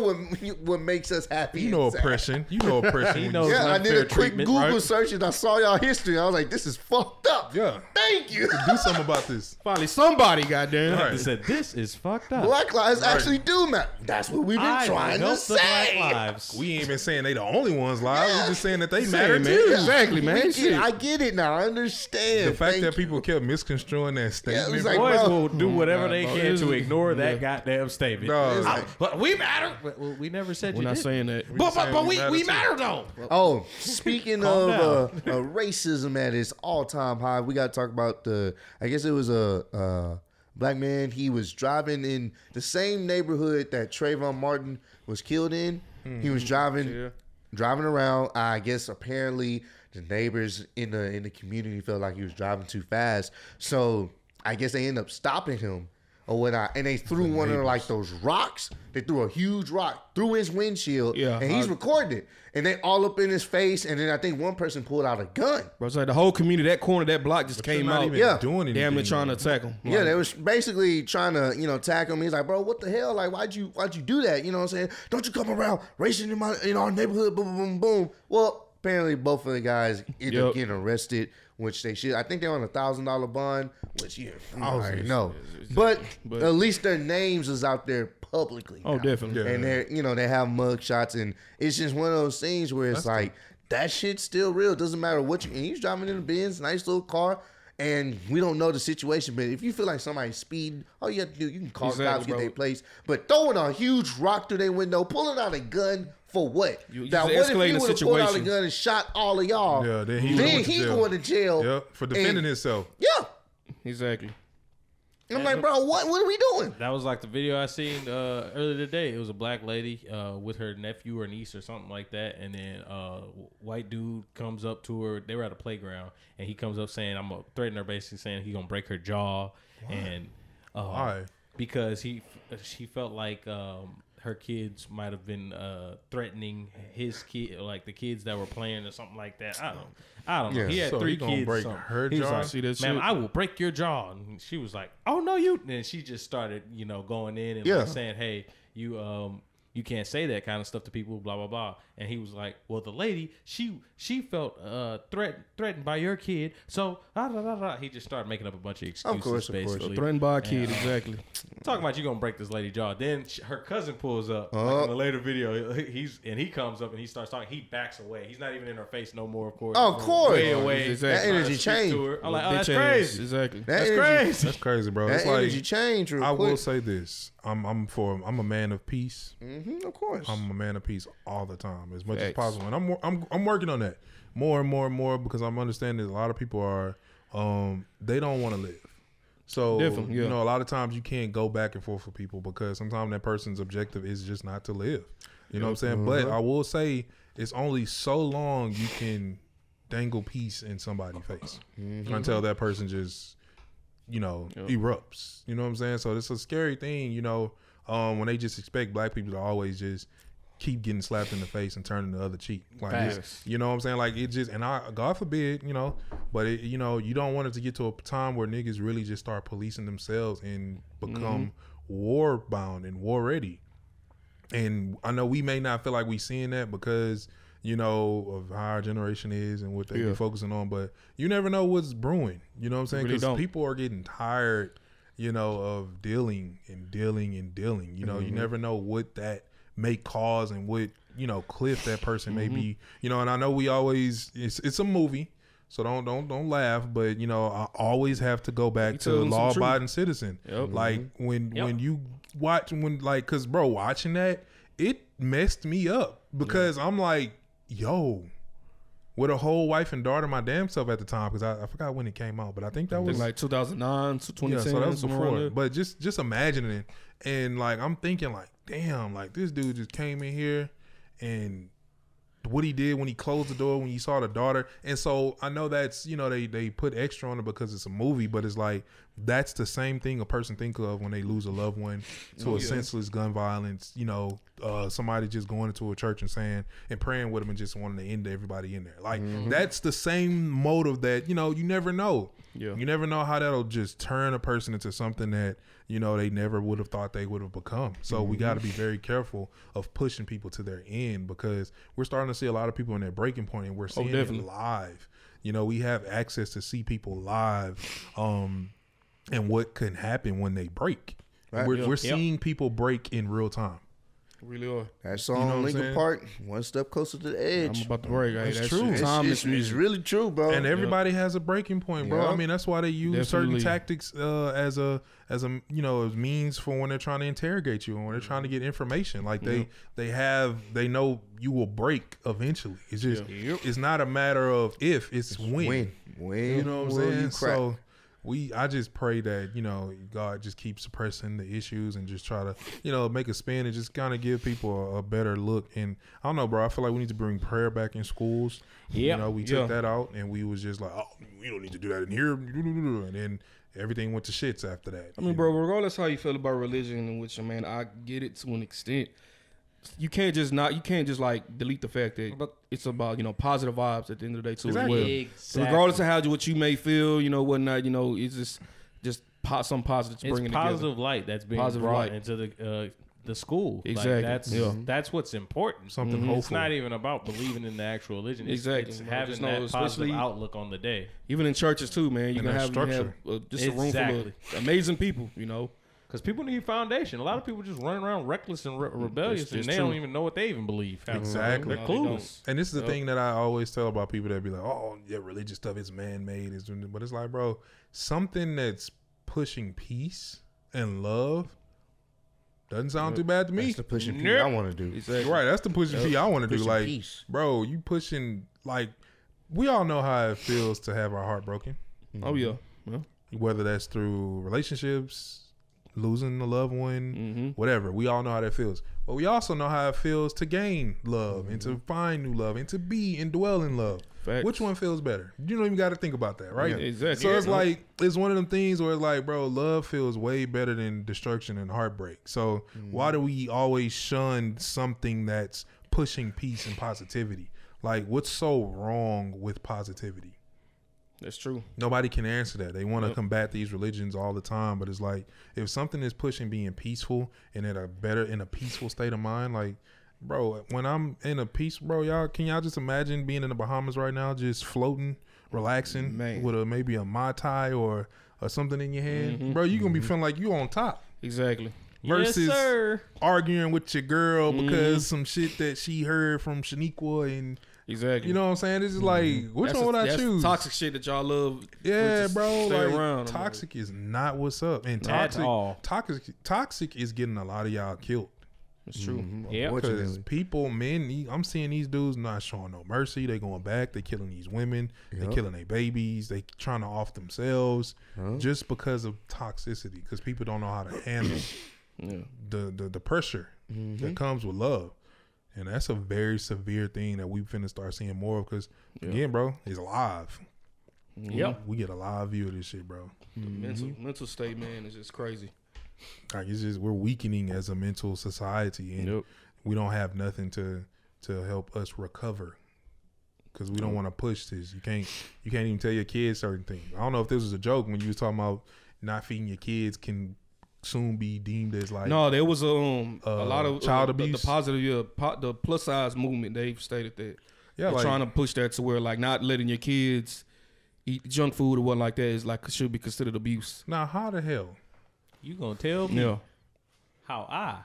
what makes us happy. You know oppression. You know oppression. I did a quick Google search and I saw y'all history. I was like, this is fucked up. Yeah. Thank you. Do something about this. Finally, somebody goddamn said this is fucked up. Black lives actually do matter. That's what we've been trying to say. We ain't been saying they the only ones live. Yeah. We just saying that they matter too. Yeah. Exactly, man. I get it now. I understand. The fact that people kept misconstruing that statement. Boys will do whatever they can to ignore that. that goddamn statement. No, but we matter. Well, we never said we're not saying that. But we matter though. Oh, speaking of racism at its all-time high, we got to talk about the. I guess it was a black man. He was driving in the same neighborhood that Trayvon Martin was killed in. Mm-hmm. He was driving around. I guess apparently the neighbors in the community felt like he was driving too fast, so I guess they end up stopping him or whatnot, and they threw one of like those rocks. They threw a huge rock through his windshield, and he's recording it. And they all up in his face, and then I think one person pulled out a gun. Bro, it's like the whole community, that corner, that block just came out. Doing anything, damn, they're trying to attack him. Yeah, they was basically trying to attack him. He's like, bro, what the hell? Like, why'd you do that? You know what I'm saying? Don't you come around racing in our neighborhood? Boom, boom, boom. Well, apparently both of the guys ended up getting arrested. Which they should. I think they're on a $1,000 bond. Which I already know. But at least their names is out there publicly. Oh, definitely. Yeah. And they have mug shots, and it's just one of those things where it's like that shit's still real. It doesn't matter what you. And he's driving in a Benz, nice little car, and we don't know the situation. But if you feel like somebody's speeding, all you have to do, you can call cops, get their place. But throwing a huge rock through their window, pulling out a gun. For what? Now, what if he would have pulled out a gun and shot all of y'all? Yeah, then he going to jail. Yep, for defending himself. Yeah. Exactly. And I'm like, bro, what are we doing? That was like the video I seen earlier today. It was a black lady with her nephew or niece or something like that. And then white dude comes up to her. They were at a playground. And he comes up saying, I'm going to threaten her, basically saying he's going to break her jaw. Why? And why? Because she felt like... her kids might have been threatening his kid, like the kids that were playing or something like that. I don't know. He had three kids. Break her jaw. Like, see that, ma'am, I will break your jaw. And she was like, "Oh no, you!" And she just started, going in and like saying, "Hey, you can't say that kind of stuff to people." Blah blah blah. And he was like, "Well, the lady, she felt threatened by your kid." So he just started making up a bunch of excuses. Of course, threatened by a kid, exactly. Talking about you gonna break this lady's jaw. Then her cousin pulls up like in a later video. He comes up and he starts talking. He backs away. He's not even in her face no more. Of course, way away. Exactly. That energy changed. I'm like, oh, that's crazy. Exactly. That's crazy. That's crazy, bro. That energy changed. I will say this. I'm a man of peace. Mm-hmm, of course. I'm a man of peace all the time, as much as possible, and I'm working on that more and more because I'm understanding that a lot of people are they don't want to live. So a lot of times you can't go back and forth with people because sometimes that person's objective is just not to live. You know what I'm saying? But I will say it's only so long you can dangle peace in somebody's face until that person just erupts. You know what I'm saying? So it's a scary thing, when they just expect black people to always just keep getting slapped in the face and turning the other cheek. Like, you know what I'm saying? Like, it just, and I, God forbid, but it, you don't want it to get to a time where niggas really just start policing themselves and become war bound and war ready. And I know we may not feel like we seeing that because, of how our generation is and what they be focusing on, but you never know what's brewing. You know what I'm saying? Because people are getting tired, of dealing. You never know what that may cause and what, cliff that person may be. And I know we always, it's a movie, so don't laugh, but I always have to go back to law-abiding citizen. Like when you watch, cause bro, watching that, it messed me up because I'm like, yo, with a whole wife and daughter, my damn self at the time, because I forgot when it came out, but I think that was like 2009 to 2010. So that was before. But just imagining it, and like I'm thinking like, damn, like this dude just came in here, and what he did when he closed the door when he saw the daughter. And so I know that's they put extra on it because it's a movie, but it's like that's the same thing a person think of when they lose a loved one to a senseless gun violence. Somebody just going into a church and saying and praying with them and just wanting to end everybody in there. Like that's the same motive that you never know. You never know how that'll just turn a person into something that they never would have thought they would have become. So we got to be very careful of pushing people to their end because we're starting to see a lot of people in their breaking point, and we're seeing it live. We have access to see people live, and what can happen when they break. We're seeing people break in real time. really are. That song, you know Linkin Park, One Step Closer to the Edge. I'm about to break. That's true. It's really true, bro. And everybody has a breaking point, bro. I mean, that's why they use certain tactics as a as means for when they're trying to interrogate you and when they're trying to get information. Like they know you will break eventually. It's just it's not a matter of if, it's when. You know what I'm saying? So I just pray that, God just keeps suppressing the issues and just try to, make a spin and just kind of give people a better look. And I don't know, bro, I feel like we need to bring prayer back in schools. Yeah. We took that out and we was just like, oh, we don't need to do that in here. And then everything went to shits after that. I mean, bro, regardless how you feel about religion, which, man, I get it to an extent. You can't just like delete the fact that it's about positive vibes at the end of the day too. Exactly. As well. Exactly. Regardless of what you may feel, whatnot, it's just some positive to bring it together. It's positive light that's being brought into the school. Exactly. Like that's what's important. Something hopeful. It's not even about believing in the actual religion. It's, it's having that positive outlook on the day. Even in churches too, man. You can have a room full of amazing people. Because people need foundation. A lot of people just run around reckless and rebellious, and they don't even know what they even believe. Exactly. They're clueless. And this is the thing that I always tell about people that be like, oh, yeah, religious stuff is man-made. But it's like, bro, something that's pushing peace and love doesn't sound too bad to me. That's the pushing peace I want to do. Exactly. Right, that's the pushing peace I want to do. Like, peace. Bro, you pushing, like, we all know how it feels to have our heart broken. Mm-hmm. Oh, yeah. Whether that's through relationships, losing a loved one, whatever. We all know how that feels. But we also know how it feels to gain love and to find new love and to be and dwell in love. Facts. Which one feels better? You don't even got to think about that, right? Yeah, exactly. So it's like, it's one of them things where it's like, bro, love feels way better than destruction and heartbreak. So why do we always shun something that's pushing peace and positivity? Like, what's so wrong with positivity? That's true. Nobody can answer that. They want to combat these religions all the time, but it's like, if something is pushing being peaceful and in a peaceful state of mind, like, bro, when I'm in a peace, bro, y'all just imagine being in the Bahamas right now, just floating, relaxing, with maybe a Mai Tai or something in your hand, bro, you gonna be feeling like you on top. Exactly. Versus arguing with your girl because some shit that she heard from Shaniqua and. Exactly. You know what I'm saying? It's just like, which one would I choose? Toxic shit that y'all love. Yeah, bro. Stay around. Toxic is not what's up. And toxic is getting a lot of y'all killed. It's true. Yeah. Because people, men, I'm seeing these dudes not showing no mercy. They going back. They killing these women. They killing their babies. They trying to off themselves just because of toxicity. Because people don't know how to handle the pressure that comes with love. And that's a very severe thing that we finna start seeing more of because, again, bro, it's live. Yep. We get a live view of this shit, bro. The mental state, man, is just crazy. Like, it's just, we're weakening as a mental society, and we don't have nothing to help us recover because we don't want to push this. You can't even tell your kids certain things. I don't know if this was a joke when you was talking about not feeding your kids can soon be deemed as like there was a lot of child abuse. The positive, the plus size movement, they've stated that. Yeah, like, trying to push that to where like not letting your kids eat junk food or what like that is like should be considered abuse. Now, how the hell you gonna tell me how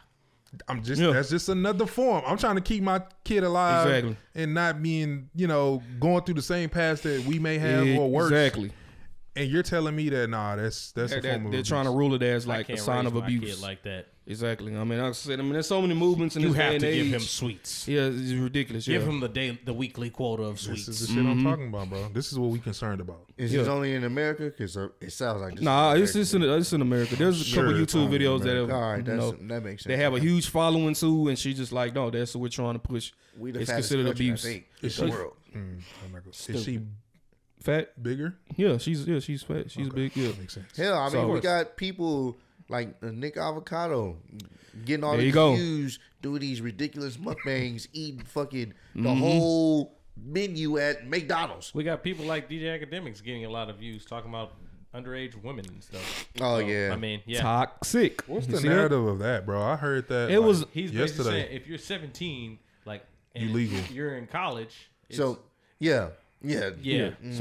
I'm just that's just another form. I'm trying to keep my kid alive and not being going through the same past that we may have or worse. Exactly. And you're telling me that that's a form of abuse. They're trying to rule it as like a sign of abuse. I can't raise my kid like that. Exactly. I mean, there's so many movements in this day and age. You have to give him sweets. Yeah, it's ridiculous. Give him the weekly quota of sweets. This is the shit I'm talking about, bro. This is what we concerned about. Is this only in America? Because it sounds like this. Nah, it's in America. There's a couple YouTube videos that have, that makes sense. They have a huge following too, and she's just like, no, that's what we're trying to push. It's considered abuse. It's the world. Is she fat? Bigger? Yeah, she's fat. She's big. Yeah, makes sense. Hell, I mean, we got people like Nick Avocado getting all these views, doing these ridiculous mukbangs, eating fucking the whole menu at McDonald's. We got people like DJ Academics getting a lot of views, talking about underage women and stuff. Oh, so, yeah. I mean, yeah. Toxic. What's the narrative of that, bro? I heard that it was yesterday. Basically saying if you're 17, like, and you're in college. So, yeah. Some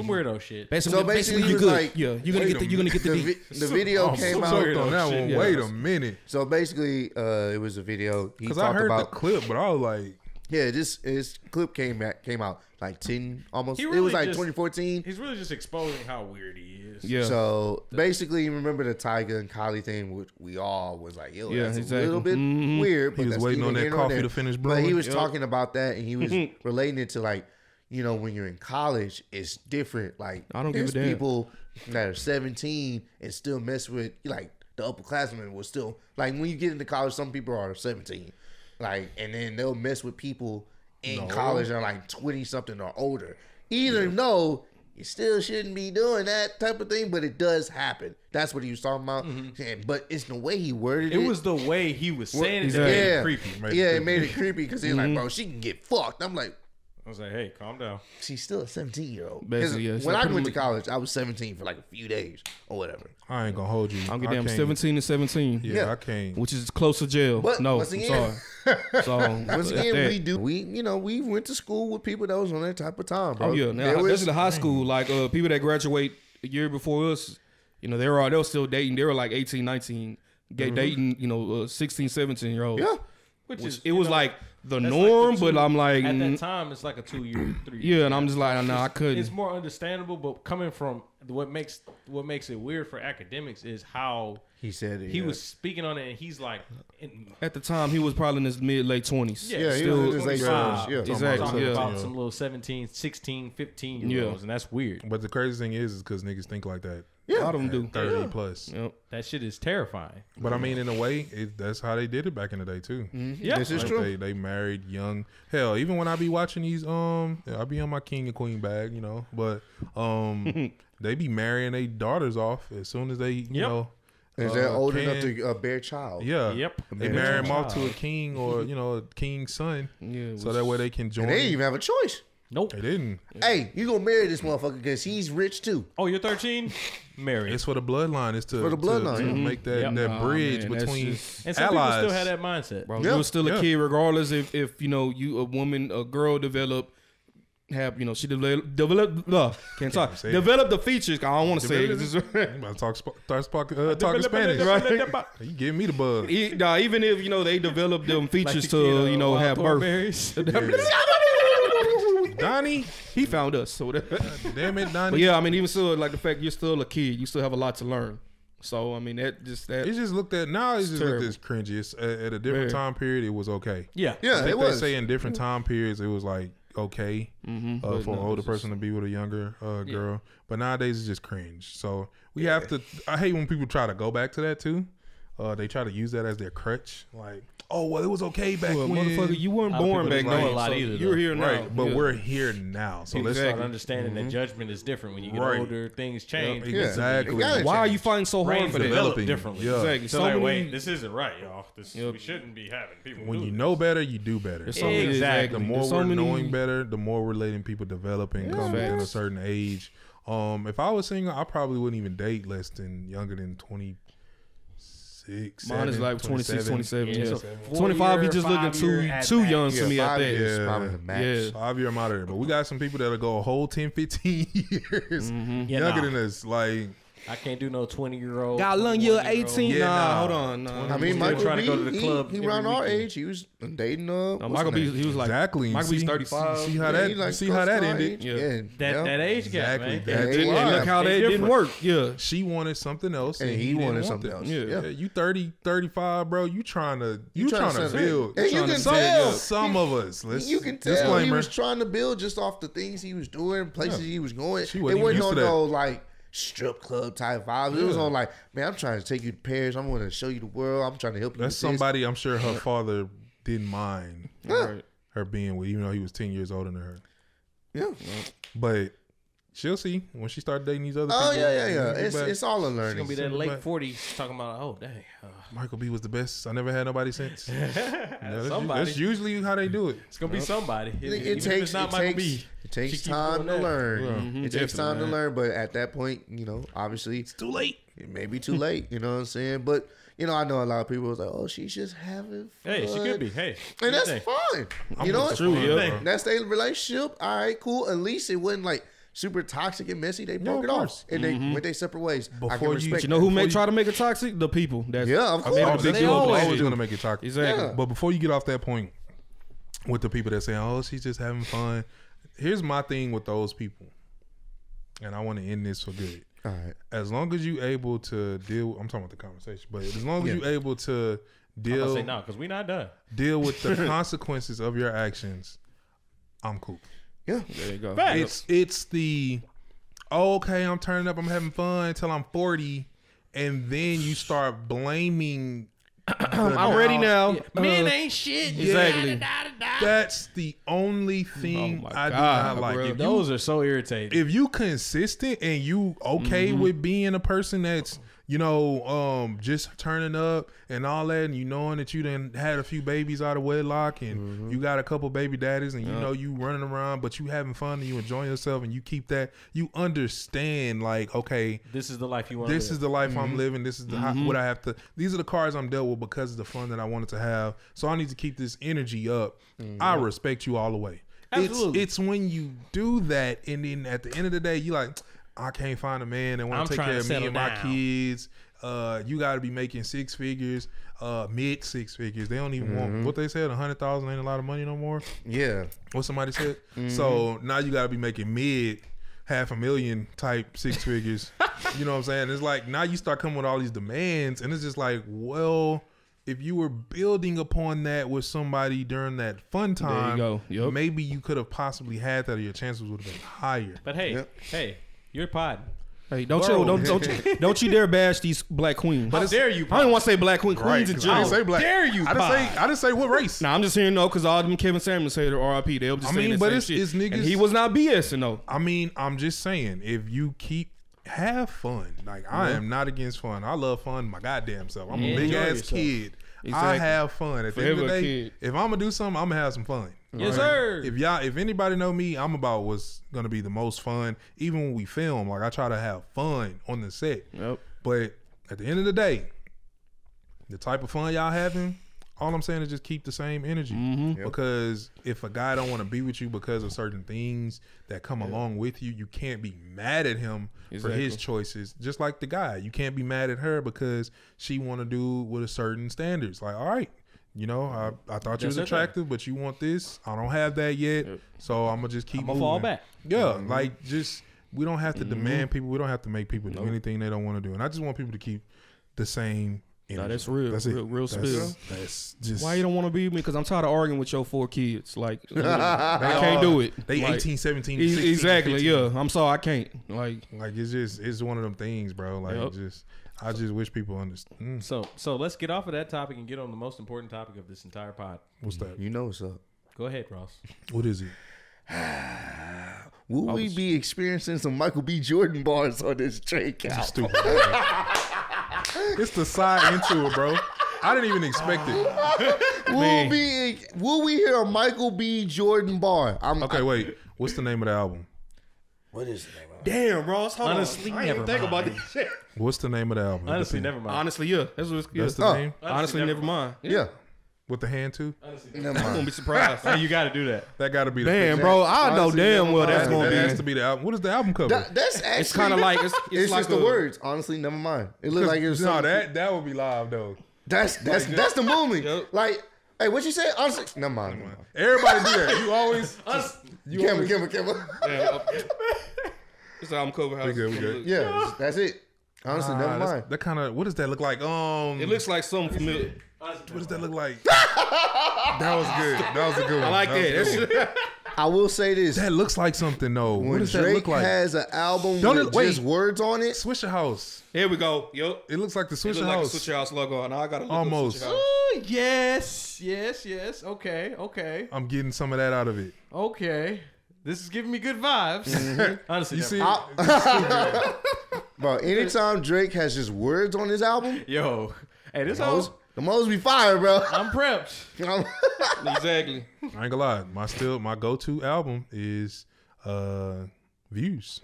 weirdo shit. Basically you good. Like, you're gonna get the video came out on that one. Wait a minute. So basically, it was a video. Because I heard about the clip, but I was like, yeah, his clip came out like 10 almost. Really it was like 2014. He's really just exposing how weird he is. Yeah. So basically, remember the Tyga and Kylie thing, which we all was like, yo, that's exactly. A little bit weird. But he was waiting on that coffee to finish blowing. But he was talking about that, and he was relating it to like, you know, when you're in college, it's different. Like, I don't give a damn. People that are 17 and still mess with like the upperclassmen will still like when you get into college. Some people are 17. Like, and then they'll mess with people in college that are like 20 something or older. Either no, you still shouldn't be doing that type of thing, but it does happen. That's what he was talking about. Mm-hmm. But it's the way he worded it. It was the way he was saying it. It made it creepy. It made it creepy because he's like, bro, she can get fucked. I'm like, I was like, hey, calm down. She's still a 17-year-old. When I went to college, I was 17 for like a few days or whatever. I ain't gonna hold you. I'm getting 17 to 17. Yeah, I can't. Which is close to jail. But no, once again, I'm sorry. We went to school with people that was on that type of time, bro. Oh yeah, now this is the high school. Like people that graduate a year before us, you know, they were still dating. They were like 18, 19, dating, you know, 16, 17-year-olds. Yeah. Which was the norm, like but I'm like... At that time, it's like a 2 year, 3 year. Yeah, and I'm just like, no, I couldn't. It's more understandable, but coming from... What makes it weird for academics is how... He said it. He was speaking on it, and he's like... At the time, he was probably in his mid-late 20s. Yeah, still in his late 20s. Yeah, exactly. Talking about some little 17, 16, 15-year-olds, and that's weird. But the crazy thing is because niggas think like that. Yeah, a lot of them do. 30 plus. Yep. That shit is terrifying. But I mean, in a way, that's how they did it back in the day too. Mm-hmm. Yeah, this is true. They married young. Hell, even when I be watching these, I be on my king and queen bag, you know. But they be marrying their daughters off as soon as they, you know, is they're old enough to bear a child. Yeah. Yep. They marry them off to a king or you know a king's son. Yeah. So that way they can join. And they didn't even have a choice. Nope. They didn't. Hey, you gonna marry this motherfucker because he's rich too. Oh, you're 13? Marry. It's for the bloodline. It's to make that bridge between and some allies. People still had that mindset. Bro, you were still a kid regardless if you know you a woman, a girl developed the features. I don't want to say it. You about to talk Spanish, right? You give me the bug. Even if you know they developed them features like to have birth. Donnie, he found us. So damn it, Donnie. But yeah, I mean, even still, like the fact you're still a kid, you still have a lot to learn. So I mean, it's just looked at now. It's just looked as cringy. It's at a different time period, it was okay. Yeah, yeah. It was. They say in different time periods, it was like okay for an older person to be with a younger girl. Yeah. But nowadays, it's just cringe. So we have to. I hate when people try to go back to that too. They try to use that as their crutch, like. Oh, well, it was okay back when. Motherfucker, you weren't born back then. So you're here now. Right, but we're here now. So let's start understanding that judgment is different. When you get older, things change. Yep, exactly. Why are you fighting so hard for developing differently? Yeah. Exactly. So wait, this isn't right, y'all. We shouldn't be having people. When you know better, you do better. So exactly. The more we're knowing better, the more we're letting people develop and come in a certain age. If I was single, I probably wouldn't even date younger than 20. Mine is like 26, 27. Yeah. So 25, you just looking too young to me at that. Yeah, 5 year monitor. But we got some people that'll go a whole 10, 15 years younger than us. Like I can't do no 20-year-old. Got lung year 18. Nah, hold on. Nah. I mean, Michael trying to go to the club. He around our age. He was dating up. Michael B. He was like exactly. Michael B's 35. See how that ended. Yeah, that age gap. Exactly. And look how that didn't work. Yeah, she wanted something else, and he wanted something else. Yeah, you 30, 35, bro. You trying to build. And you can tell some of us. You can tell he was trying to build just off the things he was doing, places he was going. It wasn't on no like. Strip club type vibes. It was on like, man, I'm trying to take you to Paris. I'm going to show you the world. I'm trying to help you. That's somebody I'm sure her father didn't mind her being with, even though he was 10 years older than her. Yeah. But She'll see when she starts dating these other people. Oh, yeah. It's all a learning. She's going to be that late 40s talking about, oh, dang. Michael B was the best. I never had nobody since. That's usually how they do it. It's going to be somebody. It takes time to learn. Yeah. Mm-hmm. It takes time to learn. But at that point, you know, obviously. It's too late. It may be too late. You know what I'm saying? But, you know, I know a lot of people was like, oh, she's just having fun. Hey, she could be. Hey. And that's fine. You know what? That's their relationship. All right, cool. At least it wasn't like super toxic and messy. They broke it off and they went their separate ways. You know who may try to make it toxic? The people. Of course. They always going to make it toxic. Exactly. Yeah. But before you get off that point with the people that saying, "Oh, she's just having fun," here's my thing with those people, and I want to end this for good. All right. As long as you able to deal, I'm talking about the conversation, but as long as you able to deal, I'm gonna say no, because we're not done. Deal with the consequences of your actions. I'm cool. Yeah, there you go. It's the, okay, I'm turning up, I'm having fun until I'm 40, and then you start blaming. I'm ready now. Yeah. Men ain't shit. Exactly. That's the only thing I do not like. Those are so irritating. If you consistent and you okay with being a person that's, you know, just turning up and all that, and you knowing that you done had a few babies out of wedlock and you got a couple baby daddies and you know you running around, but you having fun and you enjoying yourself and you keep that, you understand like, okay, this is the life you want. This is the life I'm living. This is the what I have to. These are the cards I'm dealt with because of the fun that I wanted to have. So I need to keep this energy up. I respect you all the way. Absolutely. It's when you do that and then at the end of the day you like, I can't find a man that want to take care of me and my kids. You got to be making six figures, mid six figures. They don't even want what they said. 100,000 ain't a lot of money no more. Yeah, what somebody said. So now you got to be making mid $500,000 type six figures. You know what I'm saying? It's like now you start coming with all these demands, and it's just like, well, if you were building upon that with somebody during that fun time, there you go. Yep. Maybe you could have possibly had that, or your chances would have been higher. But hey, hey. You're pod. Hey, don't you dare bash these black queens. But dare you? I didn't want to say black queen. Queens in general. I didn't say black. Dare you? I didn't say what race. Nah, I'm just hearing no because all them Kevin Samuels say the RIP. They were just saying that shit. It's niggas. And he was not BSing though. I mean, I'm just saying if you have fun. Like I am not against fun. I love fun. My goddamn self. I'm a big ass kid. Exactly. I have fun. At the end of the day, if I'm gonna do something, I'm gonna have some fun. Yes, sir. If anybody know me, I'm about what's gonna be the most fun. Even when we film, like I try to have fun on the set. Yep. But at the end of the day, the type of fun y'all having, all I'm saying is just keep the same energy. Because if a guy don't want to be with you because of certain things that come along with you, you can't be mad at him for his choices. Just like the guy, you can't be mad at her because she want to do with a certain standards. Like, all right, you know, I thought you was attractive, but you want this. I don't have that yet, so I'm gonna just keep moving. Fall back. Yeah, like just we don't have to demand people. We don't have to make people do anything they don't want to do. And I just want people to keep the same. No, that's real. That's real spill. That's just why you don't want to be me, because I'm tired of arguing with your four kids. Like I can't do it. They like, 18, 17, 16, exactly. 15. Yeah, I'm sorry, I can't. Like it's one of them things, bro. Like I just wish people understand. So let's get off of that topic and get on the most important topic of this entire pod. What's that? You know what's up. Go ahead, Ross. What is it? Will we be experiencing some Michael B. Jordan bars on this Drake out? Stupid. It's the side into it, bro. I didn't even expect it. Will we hear a Michael B. Jordan bar? Wait. What's the name of the album? What is the name of the album? Damn, Ross. Honestly, I didn't think about this shit. What's the name of the album? Honestly, Nevermind. Honestly, yeah. That's what it's called. That's the name? Honestly, Nevermind. Yeah. With the hand too? Honestly, I'm gonna be surprised. Hey, you gotta do that. That gotta be the damn, bro. I know damn well that's gonna be. That has to be the album. What is the album cover? That's actually it's kind of like it's like just the words. Honestly, never mind. It looked like it was something. That would be live though. That's the movie. Like, hey, what you say? Honestly, never mind. Everybody do that. You always. Camera. It's the album cover. We good. Yeah, that's it. Honestly, never mind. That kind of what does that look like? It looks like something familiar. What does that look like? That was good. That was a good one. I like that. I will say this. That looks like something though. What does that look like? Drake has an album with just words on it. Swisher House. Here we go. Yep. It looks like the Swisher House. It looks like the Swisher House logo. And I got a look almost. Ooh, yes. Okay. I'm getting some of that out of it. Okay. This is giving me good vibes. Mm-hmm. Honestly, you see, bro. Anytime Drake has just words on his album, yo, hey, this the most be fire, bro. I'm prepped. Exactly. I ain't gonna lie. My go-to album is Views.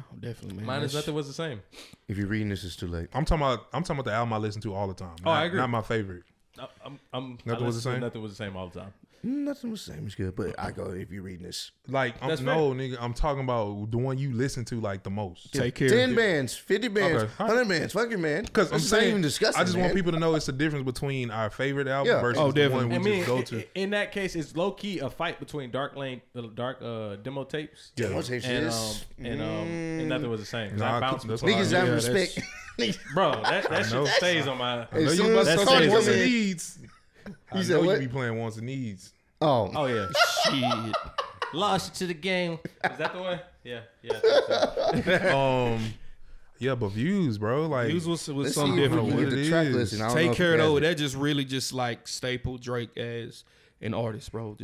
Oh, definitely, man. Mine is Nothing Was the Same. If You're Reading This It's Too Late. I'm talking about the album I listen to all the time. Oh, I agree. Not my favorite. Nothing Was the Same. Nothing Was the Same all the time. Nothing Was the Same is good, but I go If You're Reading This. Like, I'm talking about the one you listen to like the most. Take Care. 10 bands, 50 bands, okay. 100 bands, fuck it, man. Because I'm saying, I just want people to know it's the difference between our favorite album versus the one we just go to. In that case, it's low key a fight between dark demo tapes. Yeah. Demo tapes and Nothing Was the Same. I bounce niggas have respect, bro. That shit stays on my. I know you be playing Wants and Needs. Oh yeah. Shit. Lost to the game. Is that the one? Yeah. Yeah, but Views, bro. Like Views was something different. What it is. Take Care though. That just really just like staple Drake as an artist, bro.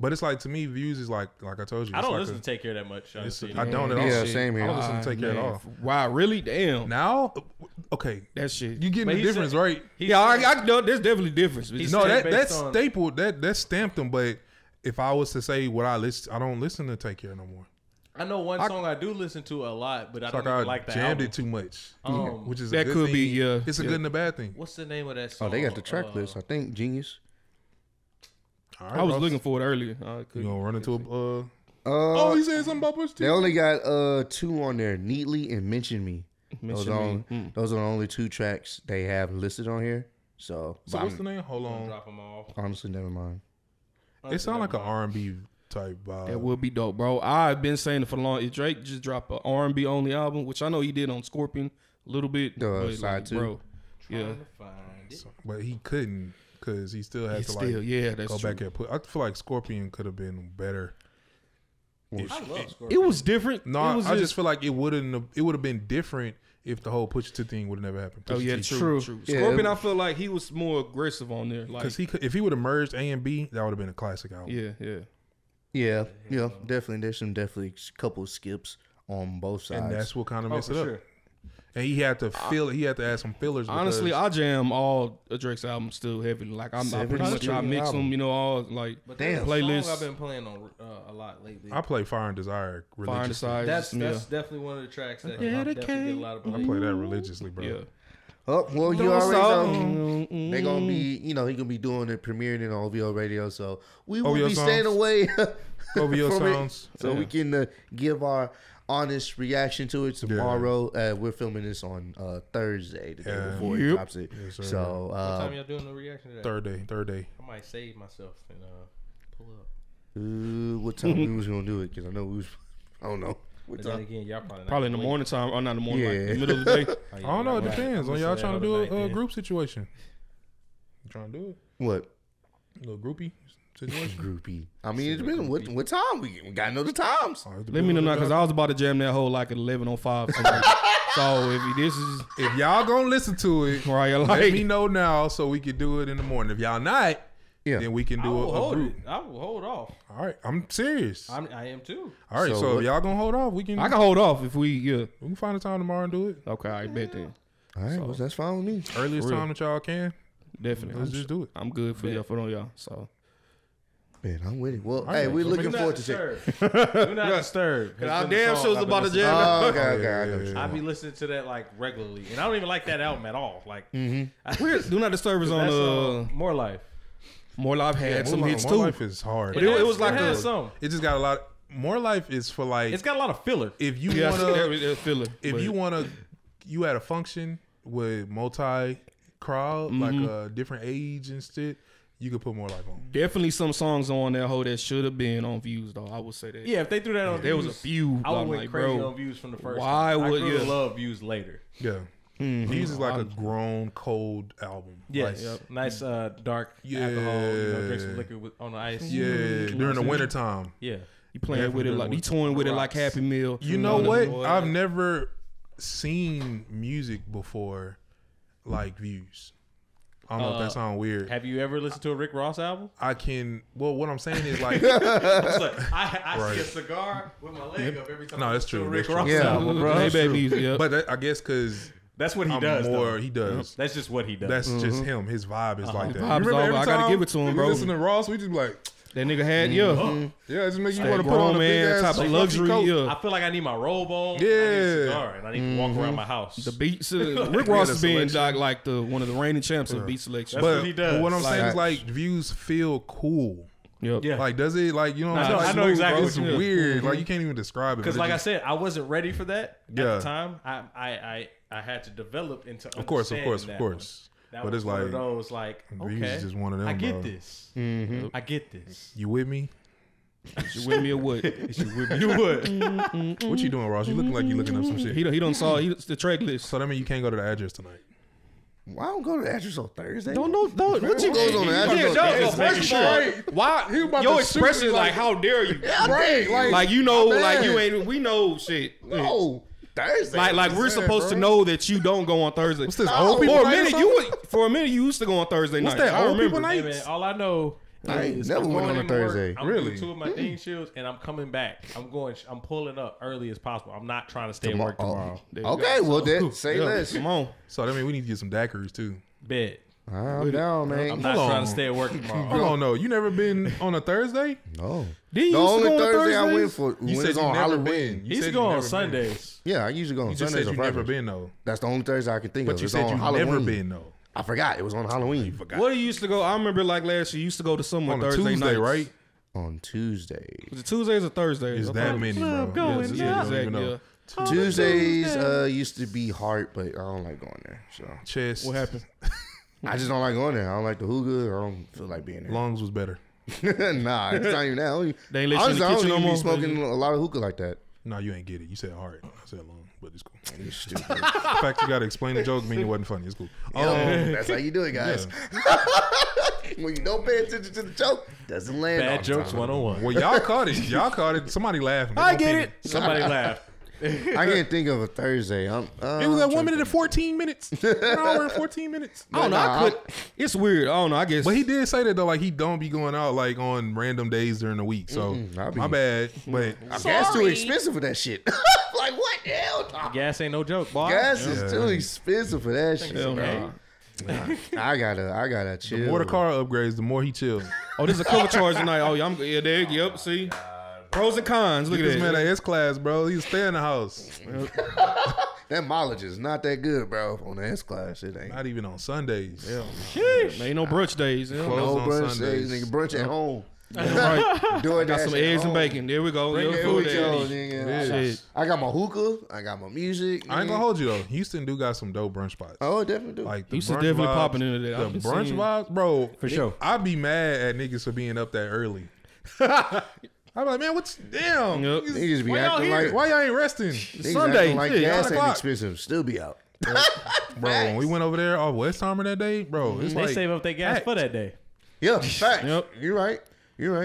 But it's like, to me, Views is like I told you. I don't listen to Take Care that much. I don't at all. Yeah, same here. I don't listen to Take Care at all. Wow, really? Damn. Now, okay, that shit. You getting the difference, right? Yeah, I know. There's definitely difference. No, that's staple. That stamped them. But if I was to say what I listen, I don't listen to Take Care no more. I know one song I do listen to a lot, but I don't like that. Jammed it too much, which is that could be. Yeah, it's a good and a bad thing. What's the name of that song? Oh, they got the track list. I think Genius. Right, I was looking for it earlier. You gonna run into a he said something about Bush too. They only got 2 on there, Neatly and Mention Me. Those are the only 2 tracks they have listed on here. So what's the name? Hold on. Drop them off. Honestly, Nevermind. It sounds like an R&B type vibe. That would be dope, bro. I've been saying it for long. If Drake just dropped an R&B only album, which I know he did on Scorpion a little bit, bro. Yeah, but he couldn't. Because he still had to go back and put. I feel like Scorpion could have been better. I love Scorpion. It was different. No, I just feel like it would have been different if the whole Pusha T thing would have never happened. True. Yeah, Scorpion, I feel like he was more aggressive on there. Because like, if he would have merged A and B, that would have been a classic album. Yeah, definitely. There's definitely a couple skips on both sides. And that's what kind of messed it up. Sure. And he had to fill. He had to add some fillers. Honestly, I jam all Drake's albums still heavily. Like I mix them. You know, all like playlists. I've been playing on a lot lately. I play Fire and Desire. Fire and Desire. That's definitely one of the tracks that I definitely get a lot of. I play that religiously, bro. Yeah. Oh well, you already know they're gonna be. You know, he gonna be doing it, premiering it on OVO Radio. So we will be staying away. OVO Sounds. So we can give our honest reaction to it tomorrow. We're filming this on Thursday, the day before it drops it. Yes, so what time y'all doing the reaction to that? Third day. I might save myself and pull up. What time we was gonna do it? Because I know we was. I don't know. What time? Then again, y'all probably in the morning time. Or not in the morning. Like the middle of the day. I don't know. It depends on y'all trying to do a group situation. You trying to do it? What? A little groupie. Groupie. I mean, it depends on what time we gotta know the times. Let me know now, because I was about to jam that whole like 11:05. So if y'all gonna listen to it, right, like, let me know now so we can do it in the morning. If y'all not, then we can do a group. I will hold off. All right, I'm serious. I am too. All right, so if y'all gonna hold off, I can hold off if we can find a time tomorrow and do it. Okay, I bet then. All right, well, that's fine with me. Earliest time that y'all can. Definitely, let's just do it. I'm good for y'all. So. Man, I'm with it. Well, hey, we're looking forward to it. Do not disturb. Our damn show's about to jam. Okay. I be listening to that like regularly, and I don't even like that album at all. Like, Do Not Disturb is on More Life. More Life had some hits too. More Life is hard, but it was like it just got a lot. More Life is for like, it's got a lot of filler. If you wanna filler, if you wanna, you had a function with multi crowd, like a different age and shit. You could put More Life on. Definitely some songs on that hoe that should have been on Views, though. I would say that. Yeah, if they threw that on Views. There was a few. I would went crazy on Views from the first time. I grew to love Views later. Yeah. Views is like a grown, cold album. Yes. Nice dark alcohol. You know, drink some liquor on the ice. During the wintertime. Yeah. You playing with it like, you touring with it like Happy Meal. You know what? I've never seen music before like Views. I don't know if that sounds weird. Have you ever listened to a Rick Ross album? Well, what I'm saying is like, I see a cigar with my leg up every time. No, that's true. Rick Ross album. Bro. Hey, babies. Yep. But that, I guess because that's what he does. He does. That's just what he does. That's just him. His vibe is like that. I gotta give it to him, bro. Listen to Ross. We just like. That nigga had, it just make you want to put on a big ass top of luxury coat. I feel like I need my robe on. Yeah, and I need to walk around my house. The beats, Rick Ross is being like the one of the reigning champs of beat selection. That's what he does. But what I'm saying is like Views feel cool. Yeah, like does it? Like you know, what I'm saying? I know exactly. It's weird. Like you can't even describe it. Because like I said, I wasn't ready for that at the time. I had to develop into of course. But it's like those like okay, just one of them, I get this. I get this. You with me? You with me or what? You with me? You what? What you doing, Ross? You looking like you looking up some shit. He don't saw the track list. So that mean you can't go to the address tonight. Why don't go to the address on Thursday? Don't. What you goes on the address? Why? Your expression like how dare you? Right? Like you know, like you ain't. We know shit. No. Thursday, like we're supposed to know that you don't go on Thursday. What's this, old people for a minute, you used to go on Thursday nights. What's that, old people nights? Man, all I know, I ain't never went on a Thursday. I'm really? Two of my thing shields, and I'm coming back. I'm pulling up early as possible. I'm not trying to stay at work tomorrow. Okay, well then, say less. Come on. So that means we need to get some daiquiris too. Bet. I'm down, man. I'm not trying to stay at work tomorrow. Hold on, no. You never been on a Thursday? No. The only Thursday I went for was on Halloween. You used to go on Sundays. Yeah, I usually go on Sundays. You said you never been, though. That's the only Thursday I can think of. But you said you never been, though. I forgot. It was on Halloween. You forgot. What do you used to go? I remember like last year, you used to go to somewhere on Thursday night, right? On Tuesday. Was it Tuesdays or Thursdays? It's that many, bro. Yeah. Tuesdays used to be hard, but I don't like going there. So chess. What happened? I just don't like going there. I don't like the hookah. I don't feel like being there. Longs was better. Nah, it's not even that. They ain't let you in the kitchen no more. I don't smoking a lot of hookah like that. No, you ain't get it. You said hard. I said long, but it's cool. Man, you're stupid. In fact, you got to explain the joke. Mean it wasn't funny. It's cool. That's how you do it, guys. Yeah. When you don't pay attention to the joke, doesn't land. Bad jokes 101. Well, y'all caught it. Y'all caught it. Somebody laughing. I get it. Somebody laughed. I can't think of a Thursday. It was at 1 minute and 14 minutes. 1 hour and 14 minutes. I don't know. It's weird. I don't know. I guess. But he did say that though. Like he don't be going out like on random days during the week. So my bad. But gas too expensive for that shit. Like what the hell? Gas ain't no joke, boy. Gas is too expensive for that shit. I gotta chill. The more the car upgrades, the more he chills. Oh, this is a cover charge tonight. Oh yeah, there. Yep. See. Pros and cons. Look at this man at his class, bro. He stay in the house. That mileage is not that good, bro. On the S class, it ain't. Not even on Sundays. Yeah. Sheesh. Ain't no brunch days. No brunch Sundays. Days. Nigga, brunch at home. Right. Got some eggs and bacon. There we go. I got my hookah. I got my music. I ain't gonna hold you though. Houston do got some dope brunch spots. Oh, it definitely do. Like Houston's definitely popping into that. The brunch vibes, bro. For sure. I be mad at niggas for being up that early. I'm like, man, damn? Yep. Niggas be acting like, why y'all ain't resting? Sunday, like gas ain't expensive, still be out. Bro, when we went over there off Westheimer that day, bro, it's like, they save up their gas for that day. Yeah, facts. Yep. You're right.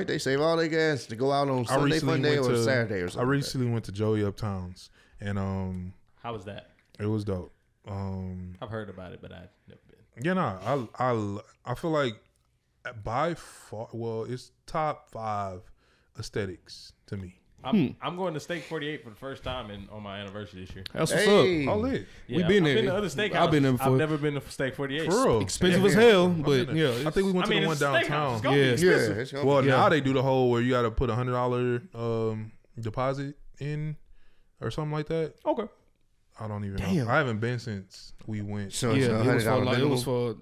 They save all their gas to go out on Sunday, Monday, or Saturday or something. I recently went to Joey Uptown's, and how was that? It was dope. I've heard about it, but I've never been. Yeah, nah, I feel like by far, well, it's top 5. Aesthetics to me. I'm going to Steak 48 for the first time on my anniversary this year. That's what's up. All in. Yeah, we been there. I've been to other steakhouses. I've been there before. I've never been to Steak 48. For real. Expensive as hell, but yeah. I think we went to the one downtown. Yeah. Well, now they do the whole where you got to put $100 deposit in or something like that. Okay. I don't even know. I haven't been since we went. So it was for